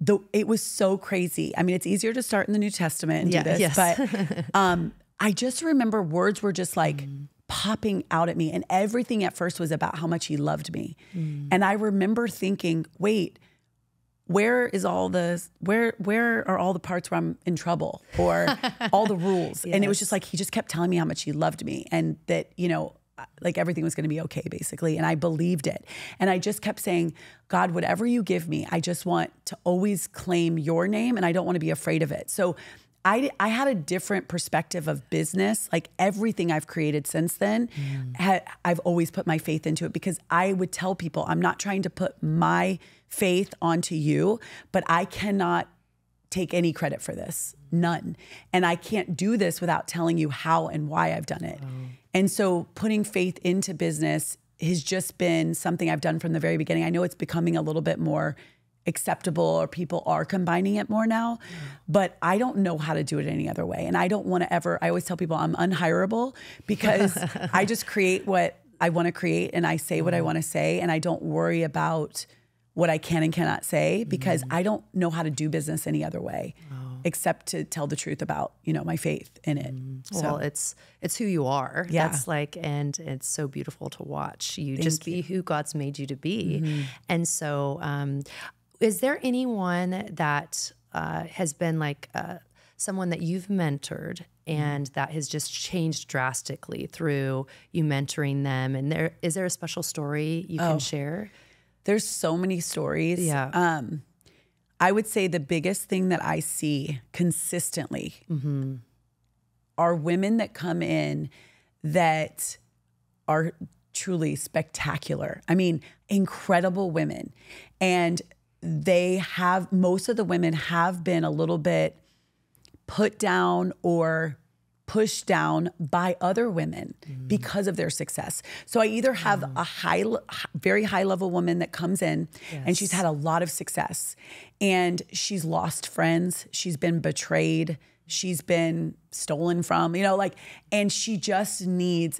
the, it was so crazy. I mean, it's easier to start in the New Testament and yeah, do this, yes. but um, I just remember words were just like mm. popping out at me, and everything at first was about how much he loved me. Mm. And I remember thinking, wait, where is all the, where, where are all the parts where I'm in trouble or all the rules? Yes. And it was just like, he just kept telling me how much he loved me and that, you know, like everything was going to be okay basically. And I believed it. And I just kept saying, God, whatever you give me, I just want to always claim your name, and I don't want to be afraid of it. So I, I had a different perspective of business. Like everything I've created since then, mm. ha, I've always put my faith into it, because I would tell people, I'm not trying to put my faith onto you, but I cannot take any credit for this, none. And I can't do this without telling you how and why I've done it. Oh. And so putting faith into business has just been something I've done from the very beginning. I know it's becoming a little bit more acceptable, or people are combining it more now, yeah. but I don't know how to do it any other way. And I don't want to ever, I always tell people I'm unhirable, because I just create what I want to create and I say mm-hmm. what I want to say, and I don't worry about what I can and cannot say, because mm-hmm. I don't know how to do business any other way oh. except to tell the truth about, you know, my faith in it. Mm-hmm. So. Well, it's, it's who you are. Yeah. That's like, and it's so beautiful to watch. You Thank just you. be who God's made you to be. Mm-hmm. And so, um, is there anyone that uh, has been like uh, someone that you've mentored and that has just changed drastically through you mentoring them? And there, is there a special story you oh, can share? There's so many stories. Yeah. Um, I would say the biggest thing that I see consistently mm-hmm. are women that come in that are truly spectacular. I mean, incredible women. And they have, most of the women have been a little bit put down or pushed down by other women mm-hmm. because of their success. So I either have mm-hmm. a high, very high level woman that comes in yes. and she's had a lot of success and she's lost friends, she's been betrayed, she's been stolen from, you know, like, and she just needs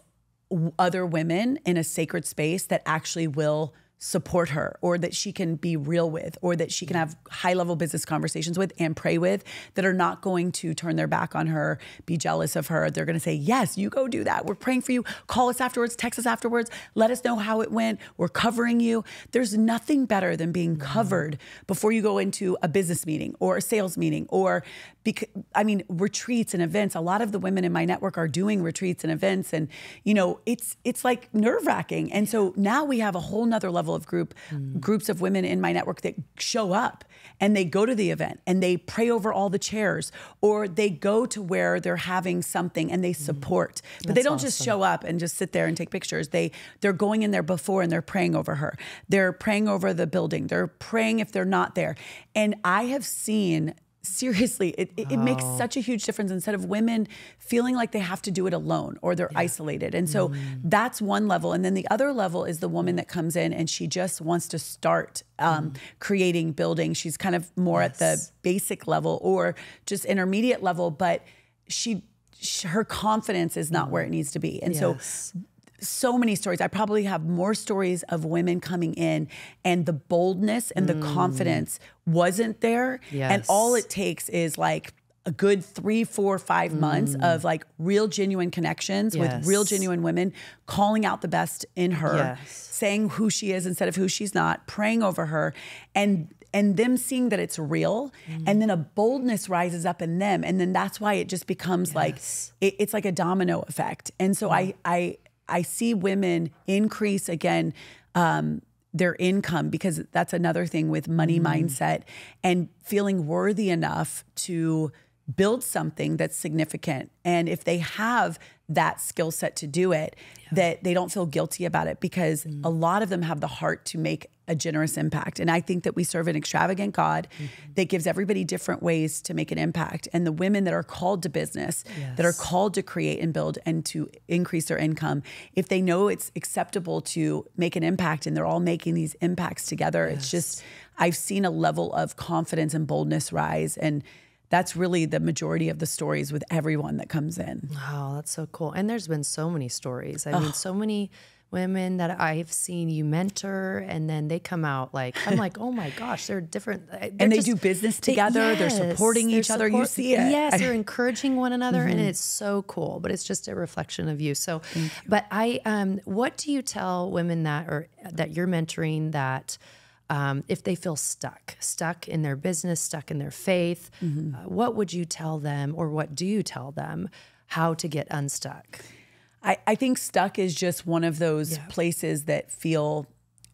other women in a sacred space that actually will support her, or that she can be real with, or that she can have high level business conversations with and pray with, that are not going to turn their back on her, be jealous of her. They're going to say, yes, you go do that. We're praying for you. Call us afterwards, text us afterwards. Let us know how it went. We're covering you. There's nothing better than being covered before you go into a business meeting or a sales meeting, or because, I mean, retreats and events. A lot of the women in my network are doing retreats and events, and you know, it's, it's like nerve wracking. And so now we have a whole nother level of group, mm. groups of women in my network that show up and they go to the event and they pray over all the chairs, or they go to where they're having something and they support, mm. but That's they don't awesome. just show up and just sit there and take pictures. They, they're going in there before and they're praying over her. They're praying over the building. They're praying if they're not there. And I have seen, seriously, it, it, it makes such a huge difference, instead of women feeling like they have to do it alone or they're yeah. isolated. And so mm. that's one level. And then the other level is the woman that comes in and she just wants to start um, mm. creating, building. She's kind of more yes. at the basic level or just intermediate level, but she, she her confidence is not mm. where it needs to be. And yes. so so many stories. I probably have more stories of women coming in and the boldness and the mm. confidence wasn't there. Yes. And all it takes is like a good three, four, five mm. months of like real genuine connections yes. with real genuine women, calling out the best in her, yes. saying who she is instead of who she's not, praying over her, and and them seeing that it's real. Mm. And then a boldness rises up in them. And then that's why it just becomes yes. like, it, it's like a domino effect. And so mm. I, I, I see women increase again um, their income, because that's another thing with money mm. mindset and feeling worthy enough to build something that's significant. And if they have that skill set to do it, yeah. that they don't feel guilty about it, because mm. a lot of them have the heart to make a generous impact. And I think that we serve an extravagant God mm-hmm. that gives everybody different ways to make an impact. And the women that are called to business, yes. that are called to create and build and to increase their income, if they know it's acceptable to make an impact and they're all making these impacts together, yes. it's just, I've seen a level of confidence and boldness rise, and that's really the majority of the stories with everyone that comes in. Wow, that's so cool. And there's been so many stories. I oh. mean, so many women that I've seen you mentor, and then they come out like, I'm like, oh my gosh, they're different. They're and they just, do business together. They, yes, they're supporting they're each support, other. You see it. Yes, they're encouraging one another. Mm-hmm. And it's so cool, but it's just a reflection of you. So, you. but I, um, what do you tell women that are, that you're mentoring that, Um, if they feel stuck, stuck in their business, stuck in their faith, mm-hmm. uh, what would you tell them, or what do you tell them, how to get unstuck? I, I think stuck is just one of those yeah. places that feel,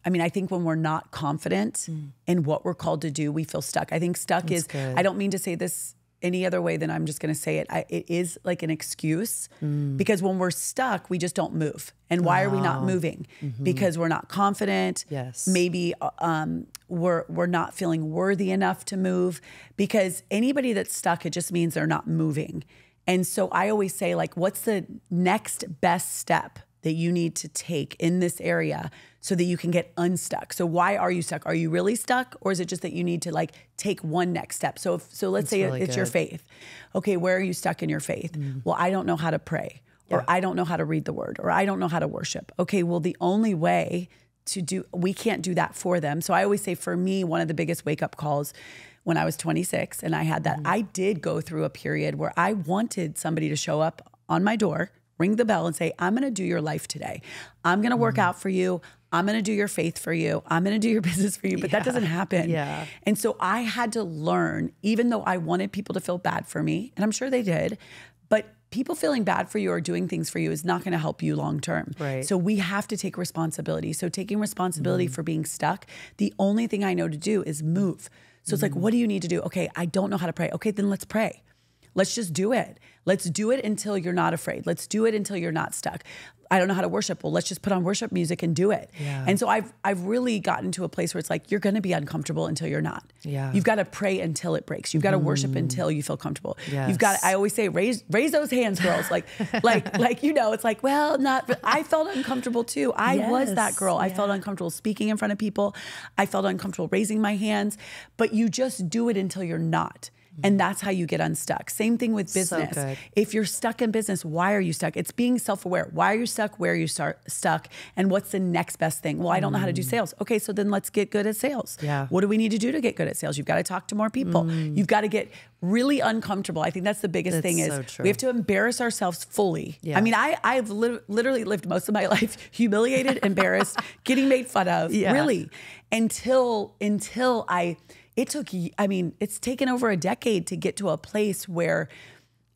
I mean, I think when we're not confident mm. in what we're called to do, we feel stuck. I think stuck That's is, good. I don't mean to say this any other way than I'm just going to say it. I, it is like an excuse mm. because when we're stuck, we just don't move. And why wow. are we not moving? Mm-hmm. Because we're not confident. Yes. Maybe um, we're, we're not feeling worthy enough to move, because anybody that's stuck, it just means they're not moving. And so I always say, like, what's the next best step that you need to take in this area so that you can get unstuck? So why are you stuck? Are you really stuck? Or is it just that you need to like take one next step? So if, so let's That's say really it's good. Your faith. Okay, where are you stuck in your faith? Mm. Well, I don't know how to pray, yeah. or I don't know how to read the word, or I don't know how to worship. Okay, well, the only way to do, we can't do that for them. So I always say, for me, one of the biggest wake up calls when I was twenty-six and I had that, mm. I did go through a period where I wanted somebody to show up on my door, ring the bell and say, I'm going to do your life today. I'm going to work mm. out for you. I'm going to do your faith for you. I'm going to do your business for you. But yeah. that doesn't happen. Yeah. And so I had to learn, even though I wanted people to feel bad for me, and I'm sure they did, but people feeling bad for you or doing things for you is not going to help you long term. Right. So we have to take responsibility. So taking responsibility mm. for being stuck, the only thing I know to do is move. So mm. it's like, what do you need to do? Okay, I don't know how to pray. Okay, then let's pray. Let's just do it. Let's do it until you're not afraid. Let's do it until you're not stuck. I don't know how to worship. Well, let's just put on worship music and do it. Yeah. And so I've I've really gotten to a place where it's like, you're going to be uncomfortable until you're not. Yeah. You've got to pray until it breaks. You've got to mm. worship until you feel comfortable. Yes. You've got to, I always say, raise raise those hands, girls. Like like like you know, it's like, well, not. I felt uncomfortable too. I yes. was that girl. I yeah. felt uncomfortable speaking in front of people. I felt uncomfortable raising my hands. But you just do it until you're not. And that's how you get unstuck. Same thing with business. So if you're stuck in business, why are you stuck? It's being self-aware. Why are you stuck? Where are you start, stuck? And what's the next best thing? Well, I don't mm. know how to do sales. Okay, so then let's get good at sales. Yeah. What do we need to do to get good at sales? You've got to talk to more people. Mm. You've got to get really uncomfortable. I think that's the biggest that's thing is so we have to embarrass ourselves fully. Yeah. I mean, I, I've li literally lived most of my life humiliated, embarrassed, getting made fun of, yeah. really, until until I... It took, I mean, it's taken over a decade to get to a place where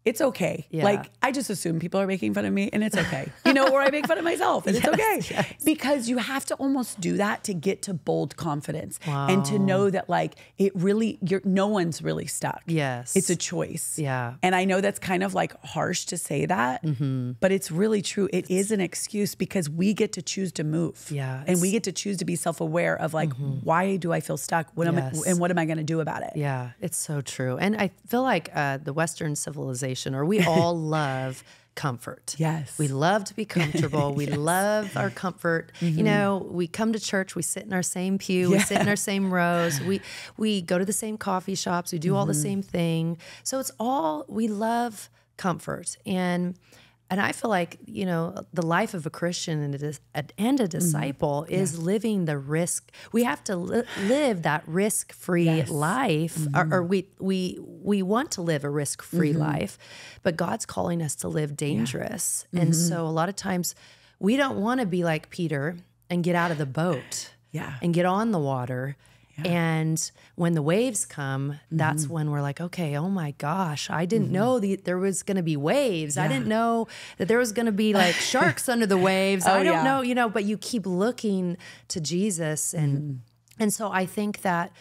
it's okay. Yeah. Like, I just assume people are making fun of me and it's okay. You know, or I make fun of myself and yes, it's okay. Yes. Because you have to almost do that to get to bold confidence wow. and to know that like, it really, you're, no one's really stuck. Yes. It's a choice. Yeah. And I know that's kind of like harsh to say that, mm-hmm. but it's really true. It is an excuse because we get to choose to move. Yeah. And we get to choose to be self-aware of like, mm-hmm. why do I feel stuck? What am yes. I, and what am I going to do about it? Yeah, it's so true. And I feel like uh, the Western civilization, or we all love comfort. Yes. We love to be comfortable. We yes. love our comfort. Mm-hmm. You know, we come to church, we sit in our same pew, yeah. we sit in our same rows, we we go to the same coffee shops, we do mm-hmm. all the same thing. So it's all, we love comfort. And and I feel like, you know, the life of a Christian and a, and a disciple mm. is yeah. living the risk. We have to li live that risk-free yes. life, mm. or, or we we we want to live a risk-free mm-hmm. life, but God's calling us to live dangerous. Yeah. And mm-hmm. so a lot of times we don't want to be like Peter and get out of the boat yeah. and get on the water. Yeah. And when the waves come, that's mm-hmm. when we're like, okay, oh my gosh, I didn't mm-hmm. know the, there was going to be waves. Yeah. I didn't know that there was going to be like sharks under the waves. Oh, I don't yeah. know, you know, but you keep looking to Jesus. And, mm-hmm. and so I think that,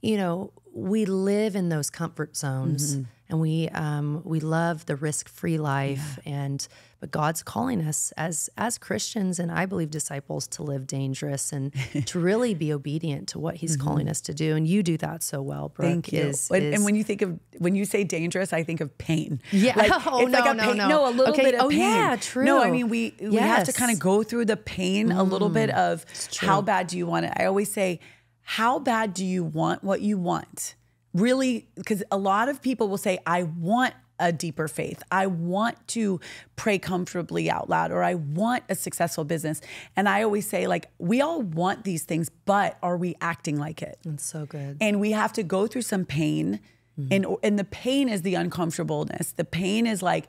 you know, we live in those comfort zones mm-hmm. and we, um, we love the risk-free life yeah. and, but God's calling us as as Christians and I believe disciples to live dangerous and to really be obedient to what He's mm-hmm. calling us to do. And you do that so well, Brooke. Thank you. Is, and, is, and when you think of when you say dangerous, I think of pain. Yeah. Like, oh it's no, like a no, pain, no, no. A little okay. bit of oh, pain. Yeah, true. No, I mean we yes. we have to kind of go through the pain mm. a little bit of how bad do you want it? I always say, how bad do you want what you want? Really, because a lot of people will say, I want a deeper faith. I want to pray comfortably out loud, or I want a successful business. And I always say, like, we all want these things, but are we acting like it? That's so good. And we have to go through some pain. Mm-hmm. And, and the pain is the uncomfortableness. The pain is like,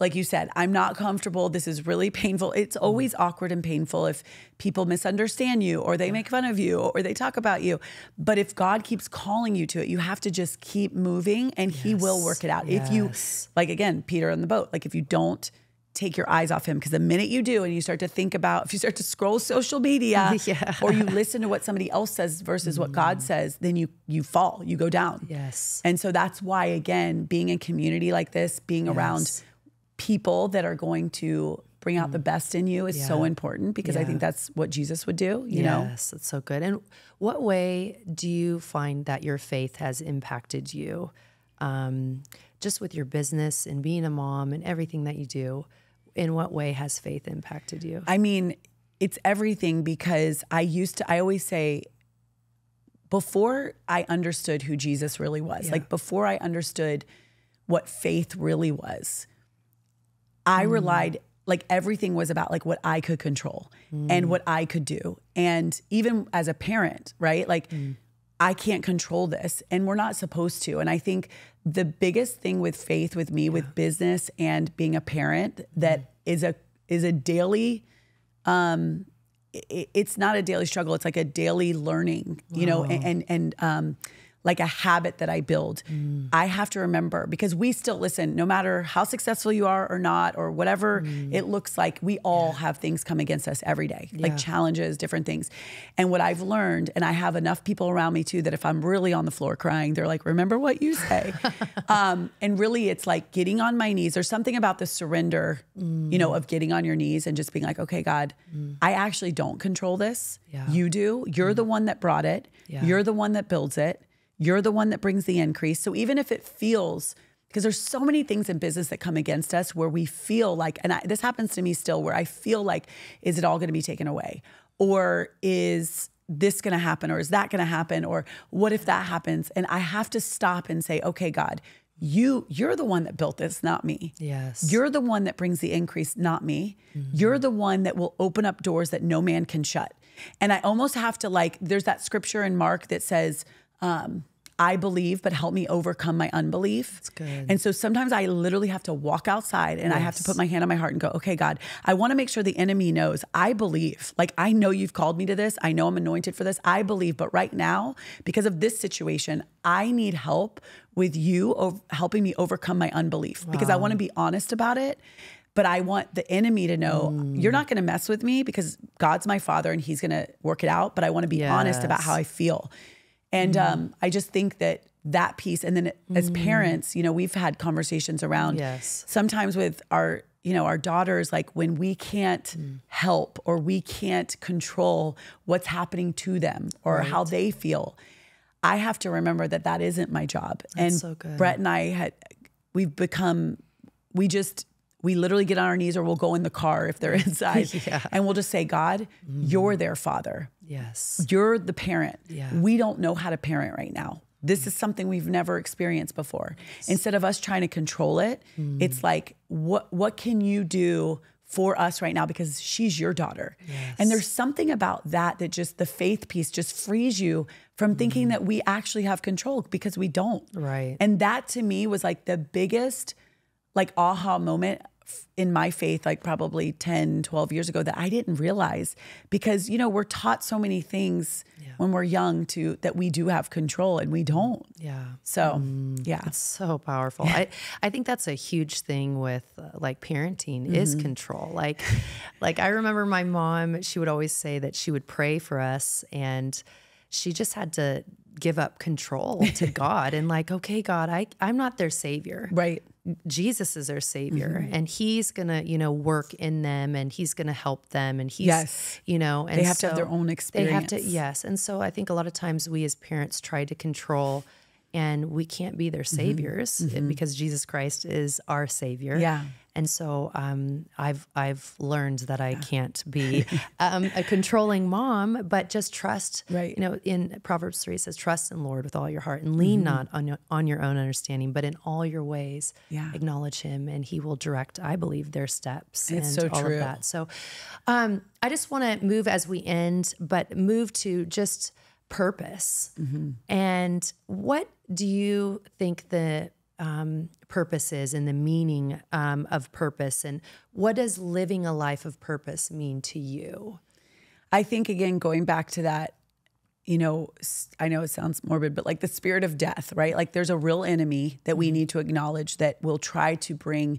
like you said, I'm not comfortable. This is really painful. It's always mm-hmm. awkward and painful if people misunderstand you or they make fun of you or they talk about you. But if God keeps calling you to it, you have to just keep moving and yes. He will work it out. Yes. If you, like again, Peter on the boat, like if you don't take your eyes off him, because the minute you do and you start to think about, if you start to scroll social media yeah. or you listen to what somebody else says versus mm. what God says, then you you fall, you go down. Yes. And so that's why, again, being in community like this, being yes. around people that are going to bring out mm. the best in you is yeah. so important, because yeah. I think that's what Jesus would do, you yes, know? Yes, that's so good. And what way do you find that your faith has impacted you? Um, just with your business and being a mom and everything that you do, in what way has faith impacted you? I mean, it's everything, because I used to, I always say, before I understood who Jesus really was, yeah. like before I understood what faith really was, I mm. relied, like everything was about like what I could control mm. and what I could do. And even as a parent, right? Like mm. I can't control this, and we're not supposed to. And I think the biggest thing with faith with me, yeah. with business and being a parent, that mm. is a is a daily, um, it, it's not a daily struggle. It's like a daily learning, wow. you know, and, and, and um, like a habit that I build. Mm. I have to remember, because we still listen, no matter how successful you are or not, or whatever mm. it looks like, we all yeah. have things come against us every day, yeah. like challenges, different things. And what I've learned, and I have enough people around me too, that if I'm really on the floor crying, they're like, remember what you say. um, and really it's like getting on my knees. There's something about the surrender, mm. you know, of getting on your knees and just being like, okay, God, mm. I actually don't control this. Yeah. You do. You're mm. the one that brought it. Yeah. You're the one that builds it. You're the one that brings the increase. So even if it feels, because there's so many things in business that come against us where we feel like, and I, this happens to me still, where I feel like, is it all going to be taken away? Or is this going to happen? Or is that going to happen? Or what if that happens? And I have to stop and say, okay, God, you, you're the one that built this, not me. Yes. You're the one that brings the increase, not me. Mm-hmm. You're the one that will open up doors that no man can shut. And I almost have to, like, there's that scripture in Mark that says, Um, I believe, but help me overcome my unbelief. That's good. And so sometimes I literally have to walk outside and yes. I have to put my hand on my heart and go, okay, God, I want to make sure the enemy knows I believe. Like, I know you've called me to this. I know I'm anointed for this. I believe, but right now, because of this situation, I need help with you helping me overcome my unbelief, wow. because I want to be honest about it. But I want the enemy to know mm. you're not going to mess with me, because God's my father and he's going to work it out. But I want to be yes. honest about how I feel. And mm. um, I just think that that piece, and then as mm. parents, you know, we've had conversations around yes. sometimes with our, you know, our daughters, like when we can't mm. help or we can't control what's happening to them or right. how they feel. I have to remember that that isn't my job. That's and so good. Brett and I had, we've become, we just, we literally get on our knees, or we'll go in the car if they're inside yeah. and we'll just say, God, mm. you're their father. Yes. You're the parent. Yeah. We don't know how to parent right now. This mm. is something we've never experienced before. Yes. Instead of us trying to control it, mm. it's like, what what can you do for us right now? Because she's your daughter. Yes. And there's something about that that just the faith piece just frees you from mm. thinking that we actually have control, because we don't. Right. And that to me was like the biggest like aha moment in my faith, like probably ten, twelve years ago, that I didn't realize, because, you know, we're taught so many things yeah. when we're young to, that we do have control, and we don't. Yeah. So mm, yeah. It's so powerful. I, I think that's a huge thing with uh, like parenting mm-hmm. is control. Like, like I remember my mom, she would always say that she would pray for us, and she just had to give up control to God, and like, okay, God, I, I'm not their savior. Right. Jesus is their savior, mm-hmm. and he's going to, you know, work in them, and he's going to help them. And he's, yes. you know, and they have so to have their own experience. They have to, yes. And so I think a lot of times we as parents try to control, and we can't be their saviors mm-hmm. because Jesus Christ is our savior. Yeah. And so um, I've, I've learned that I yeah. can't be um, a controlling mom, but just trust, right. you know, in Proverbs three it says, trust in the Lord with all your heart, and lean mm-hmm. not on, on your own understanding, but in all your ways, yeah. acknowledge him, and he will direct, I believe, their steps. It's and so all true. Of that. So um, I just want to move as we end, but move to just purpose. Mm-hmm. And what do you think the Um, purposes and the meaning um, of purpose, and what does living a life of purpose mean to you? I think, again, going back to that, you know, I know it sounds morbid, but like the spirit of death, right? Like there's a real enemy that we need to acknowledge that will try to bring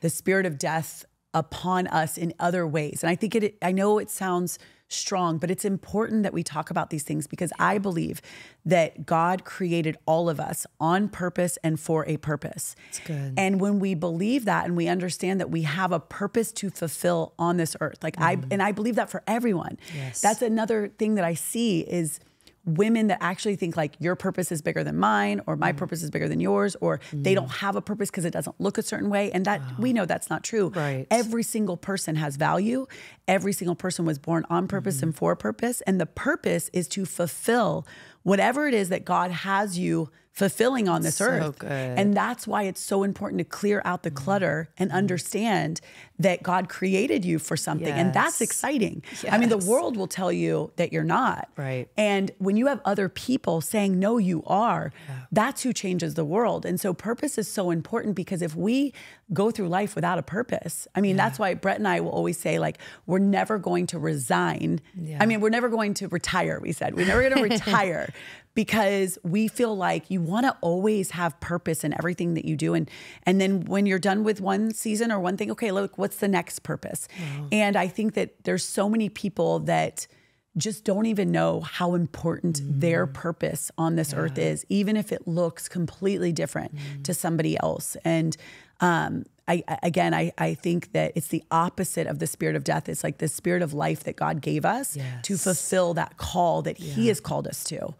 the spirit of death upon us in other ways. And I think it, I know it sounds strong, but it's important that we talk about these things, because I believe that God created all of us on purpose and for a purpose. That's good. And when we believe that and we understand that we have a purpose to fulfill on this earth, like mm. I, and I believe that for everyone. Yes. That's another thing that I see is women that actually think like your purpose is bigger than mine, or my mm. purpose is bigger than yours, or mm. they don't have a purpose because it doesn't look a certain way. And that wow. we know that's not true. Right. Every single person has value. Every single person was born on purpose mm. and for a purpose. And the purpose is to fulfill whatever it is that God has you fulfilling on this so earth. Good. And that's why it's so important to clear out the clutter and understand that God created you for something. Yes. And that's exciting. Yes. I mean, the world will tell you that you're not. Right. And when you have other people saying, no, you are, yeah. that's who changes the world. And so purpose is so important, because if we go through life without a purpose, I mean, yeah. that's why Brett and I will always say, like, we're never going to resign. Yeah. I mean, we're never going to retire. We said, we're never going to retire. Because we feel like you want to always have purpose in everything that you do. And, and then when you're done with one season or one thing, okay, look, what's the next purpose? Wow. And I think that there's so many people that just don't even know how important mm. their purpose on this yeah. earth is, even if it looks completely different mm. to somebody else. And um, I, again, I, I think that it's the opposite of the spirit of death. It's like the spirit of life that God gave us yes. to fulfill that call that yeah. he has called us to.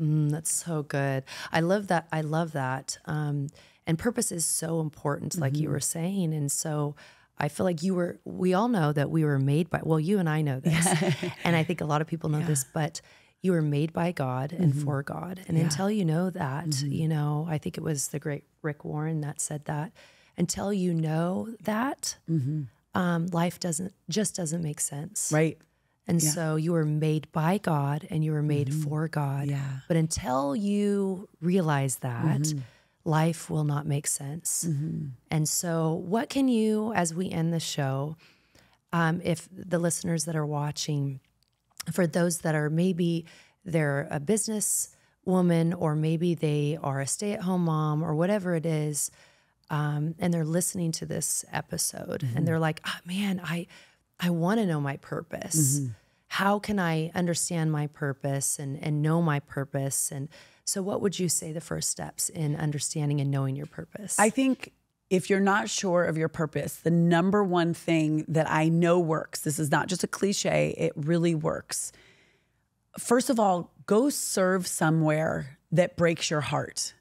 Mm, that's so good. I love that. I love that. Um, and purpose is so important, like mm-hmm. you were saying. And so I feel like you were, we all know that we were made by, well, you and I know this. Yeah. And I think a lot of people know yeah. this, but you were made by God and mm-hmm. for God. And yeah. until you know that, mm-hmm. you know, I think it was the great Rick Warren that said that, until you know that, mm-hmm. um, life doesn't, just doesn't make sense. Right. And yeah. so you were made by God and you were made mm-hmm. for God. Yeah. But until you realize that, mm-hmm. life will not make sense. Mm-hmm. And so what can you, as we end the show, um, if the listeners that are watching, for those that are maybe they're a business woman, or maybe they are a stay-at-home mom, or whatever it is, um, and they're listening to this episode mm-hmm. and they're like, oh, man, I... I want to know my purpose. Mm-hmm. How can I understand my purpose and, and know my purpose? And so what would you say the first steps in understanding and knowing your purpose? I think if you're not sure of your purpose, the number one thing that I know works, this is not just a cliche, it really works. First of all, go serve somewhere that breaks your heart.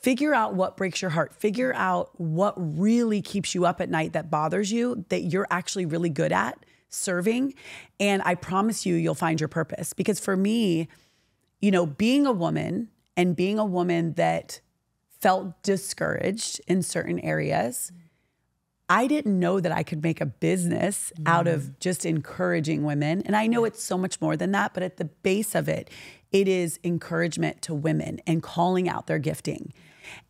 Figure out what breaks your heart. Figure out what really keeps you up at night, that bothers you, that you're actually really good at serving. And I promise you, you'll find your purpose. Because for me, you know, being a woman and being a woman that felt discouraged in certain areas, I didn't know that I could make a business mm. out of just encouraging women. And I know it's so much more than that, but at the base of it, it is encouragement to women and calling out their gifting.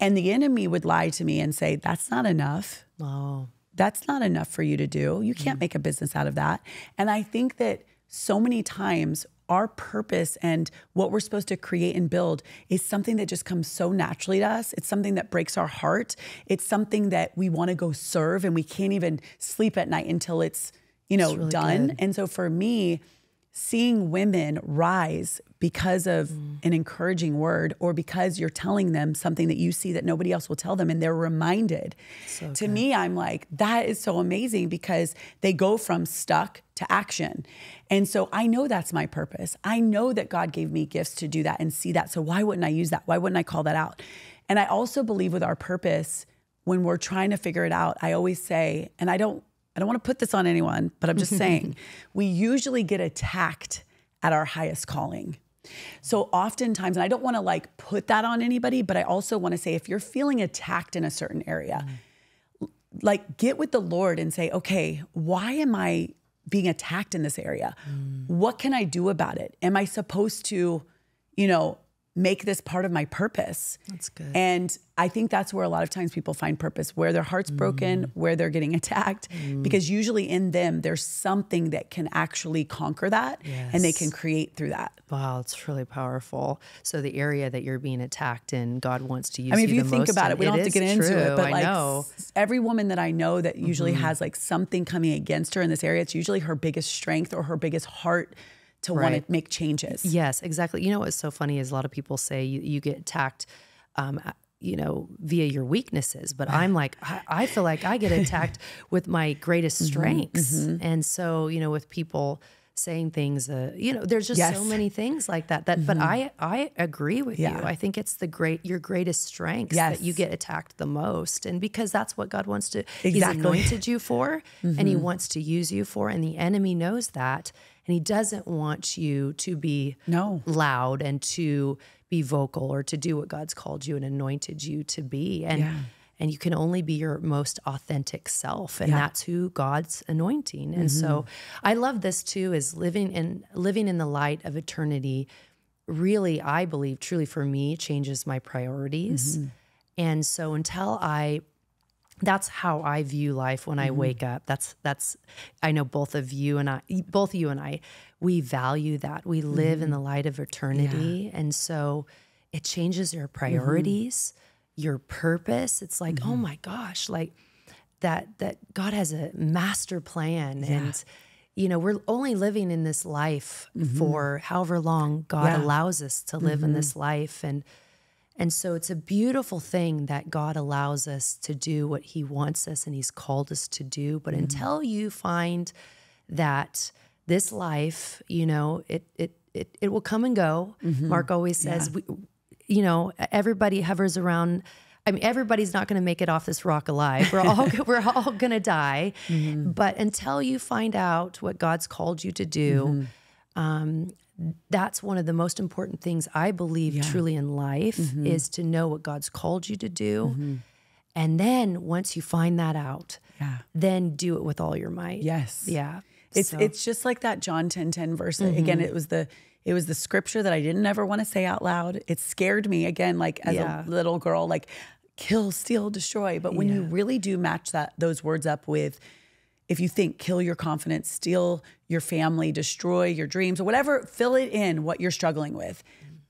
And the enemy would lie to me and say, that's not enough. Oh. That's not enough for you to do. You can't mm. make a business out of that. And I think that so many times our purpose and what we're supposed to create and build is something that just comes so naturally to us. It's something that breaks our heart. It's something that we want to go serve, and we can't even sleep at night until it's, you know, really done. Good. And so for me, seeing women rise because of mm. an encouraging word, or because you're telling them something that you see that nobody else will tell them, and they're reminded. So to good. me, I'm like, that is so amazing, because they go from stuck to action. And so I know that's my purpose. I know that God gave me gifts to do that and see that. So why wouldn't I use that? Why wouldn't I call that out? And I also believe with our purpose, when we're trying to figure it out, I always say, and I don't, I don't want to put this on anyone, but I'm just saying, we usually get attacked at our highest calling. So oftentimes, and I don't want to like put that on anybody, but I also want to say, if you're feeling attacked in a certain area, mm. like get with the Lord and say, okay, why am I being attacked in this area? Mm. What can I do about it? Am I supposed to, you know, make this part of my purpose. That's good. And I think that's where a lot of times people find purpose, where their heart's mm. broken, where they're getting attacked, mm. because usually in them, there's something that can actually conquer that, yes. and they can create through that. Wow, it's really powerful. So the area that you're being attacked in, God wants to use you the most. I mean, if you think about it, we don't have to get into it, but like every woman that I know that usually mm-hmm. has like something coming against her in this area, it's usually her biggest strength or her biggest heart to right. want to make changes. Yes, exactly. You know, what's so funny is a lot of people say you, you get attacked, um, you know, via your weaknesses, but I'm like, I, I feel like I get attacked with my greatest strengths. Mm-hmm, mm-hmm. And so, you know, with people saying things, uh, you know, there's just yes. so many things like that, that, mm-hmm. but I, I agree with yeah. you. I think it's the great, your greatest strengths yes. that you get attacked the most. And because that's what God wants to, exactly. he's anointed you for, mm-hmm. and he wants to use you for, and the enemy knows that. And he doesn't want you to be no. loud and to be vocal or to do what God's called you and anointed you to be. And yeah. and you can only be your most authentic self. And yeah. that's who God's anointing. And mm-hmm. so I love this too, is living in, living in the light of eternity really, I believe, truly for me, changes my priorities. Mm-hmm. And so until I... that's how I view life when I mm-hmm. wake up. That's, that's, I know both of you and I, both you and I, we value that. We live mm-hmm. in the light of eternity. Yeah. And so it changes your priorities, mm-hmm. your purpose. It's like, mm-hmm. oh my gosh, like that, that God has a master plan. Yeah. And, you know, we're only living in this life mm-hmm. for however long God yeah. allows us to live mm-hmm. in this life. And And so it's a beautiful thing that God allows us to do what he wants us and he's called us to do. But mm-hmm. until you find that this life, you know, it it it, it will come and go. Mm-hmm. Mark always says, yeah. we, you know, everybody hovers around. I mean, everybody's not going to make it off this rock alive. We're all we're all going to die. Mm-hmm. But until you find out what God's called you to do, mm-hmm. um that's one of the most important things I believe yeah. truly in life mm-hmm. is to know what God's called you to do. Mm-hmm. And then once you find that out, yeah. then do it with all your might. Yes. Yeah. It's, so. It's just like that John ten ten verse. Mm-hmm. Again, it was the, it was the scripture that I didn't ever want to say out loud. It scared me again, like as yeah. a little girl, like kill, steal, destroy. But when yeah. you really do match that, those words up with, if you think kill your confidence, steal your family, destroy your dreams, or whatever, fill it in what you're struggling with.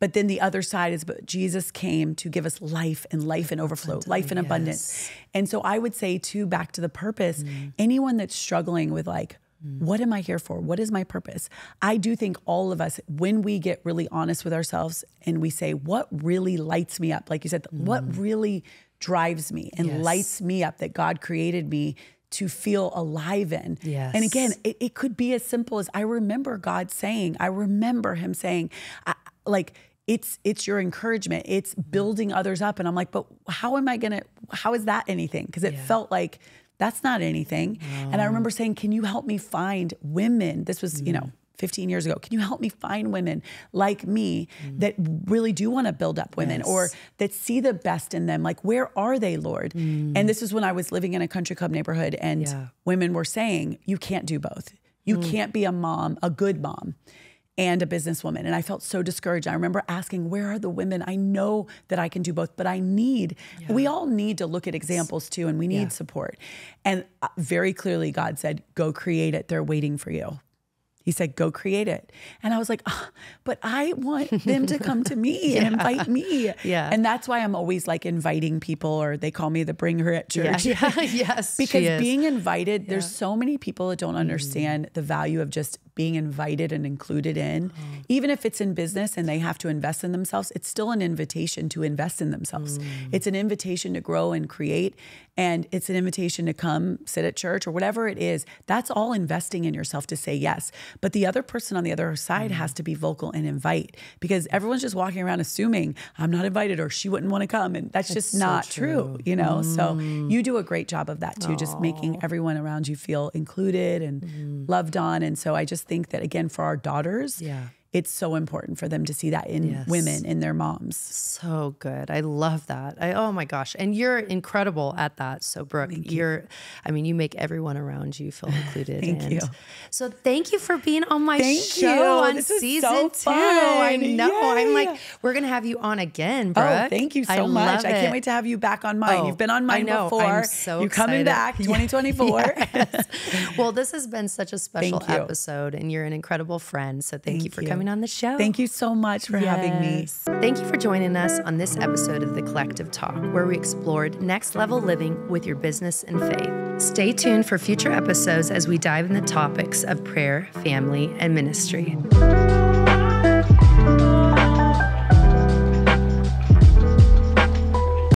But then the other side is, but Jesus came to give us life and life in overflow, life in abundance. Yes. And so I would say too, back to the purpose, mm. anyone that's struggling with like, mm. what am I here for? What is my purpose? I do think all of us, when we get really honest with ourselves and we say, what really lights me up? Like you said, mm. what really drives me and yes. lights me up that God created me to feel alive in. Yes. And again, it, it could be as simple as I remember God saying, I remember him saying, I, like, it's it's your encouragement, it's building others up. And I'm like, but how am I gonna, how is that anything? Because it yeah. felt like, that's not anything. Oh. And I remember saying, can you help me find women? This was, mm. you know, fifteen years ago, can you help me find women like me mm. that really do want to build up women yes. or that see the best in them? Like, where are they, Lord? Mm. And this is when I was living in a country club neighborhood and yeah. women were saying, you can't do both. You mm. can't be a mom, a good mom and a businesswoman. And I felt so discouraged. I remember asking, where are the women? I know that I can do both, but I need, yeah. we all need to look at examples too, and we need yeah. support. And very clearly God said, go create it. They're waiting for you. He said, go create it. And I was like, oh, but I want them to come to me yeah. and invite me. Yeah. And that's why I'm always like inviting people, or they call me the bringer at church. Yeah. Yeah. Yes. Because being invited, yeah. there's so many people that don't understand mm. the value of just being invited and included in. Oh. Even if it's in business and they have to invest in themselves, it's still an invitation to invest in themselves. Mm. It's an invitation to grow and create. And it's an invitation to come sit at church or whatever it is. That's all investing in yourself to say yes. But the other person on the other side mm. has to be vocal and invite, because everyone's just walking around assuming I'm not invited or she wouldn't want to come. And that's, that's just so not true, true you know? Mm. So you do a great job of that too, Aww. Just making everyone around you feel included and mm. loved on. And so I just think that again, for our daughters, yeah. it's so important for them to see that in yes. women, in their moms. So good. I love that. I, oh my gosh. And you're incredible at that. So Brooke, thank you're, you. I mean, you make everyone around you feel included. Thank and you. So thank you for being on my thank show you. on this season so two. I know. Yay. I'm like, we're going to have you on again, Brooke. Oh, thank you so I much. I can't wait to have you back on mine. Oh, You've been on mine I know. before. I'm so You're coming excited. back twenty twenty-four. Yes. Well, this has been such a special episode and you're an incredible friend. So thank, thank you for you. coming on the show. Thank you so much for yes. having me. Thank you for joining us on this episode of The Collective Talk, where we explored next level living with your business and faith. Stay tuned for future episodes as we dive into topics of prayer, family, and ministry.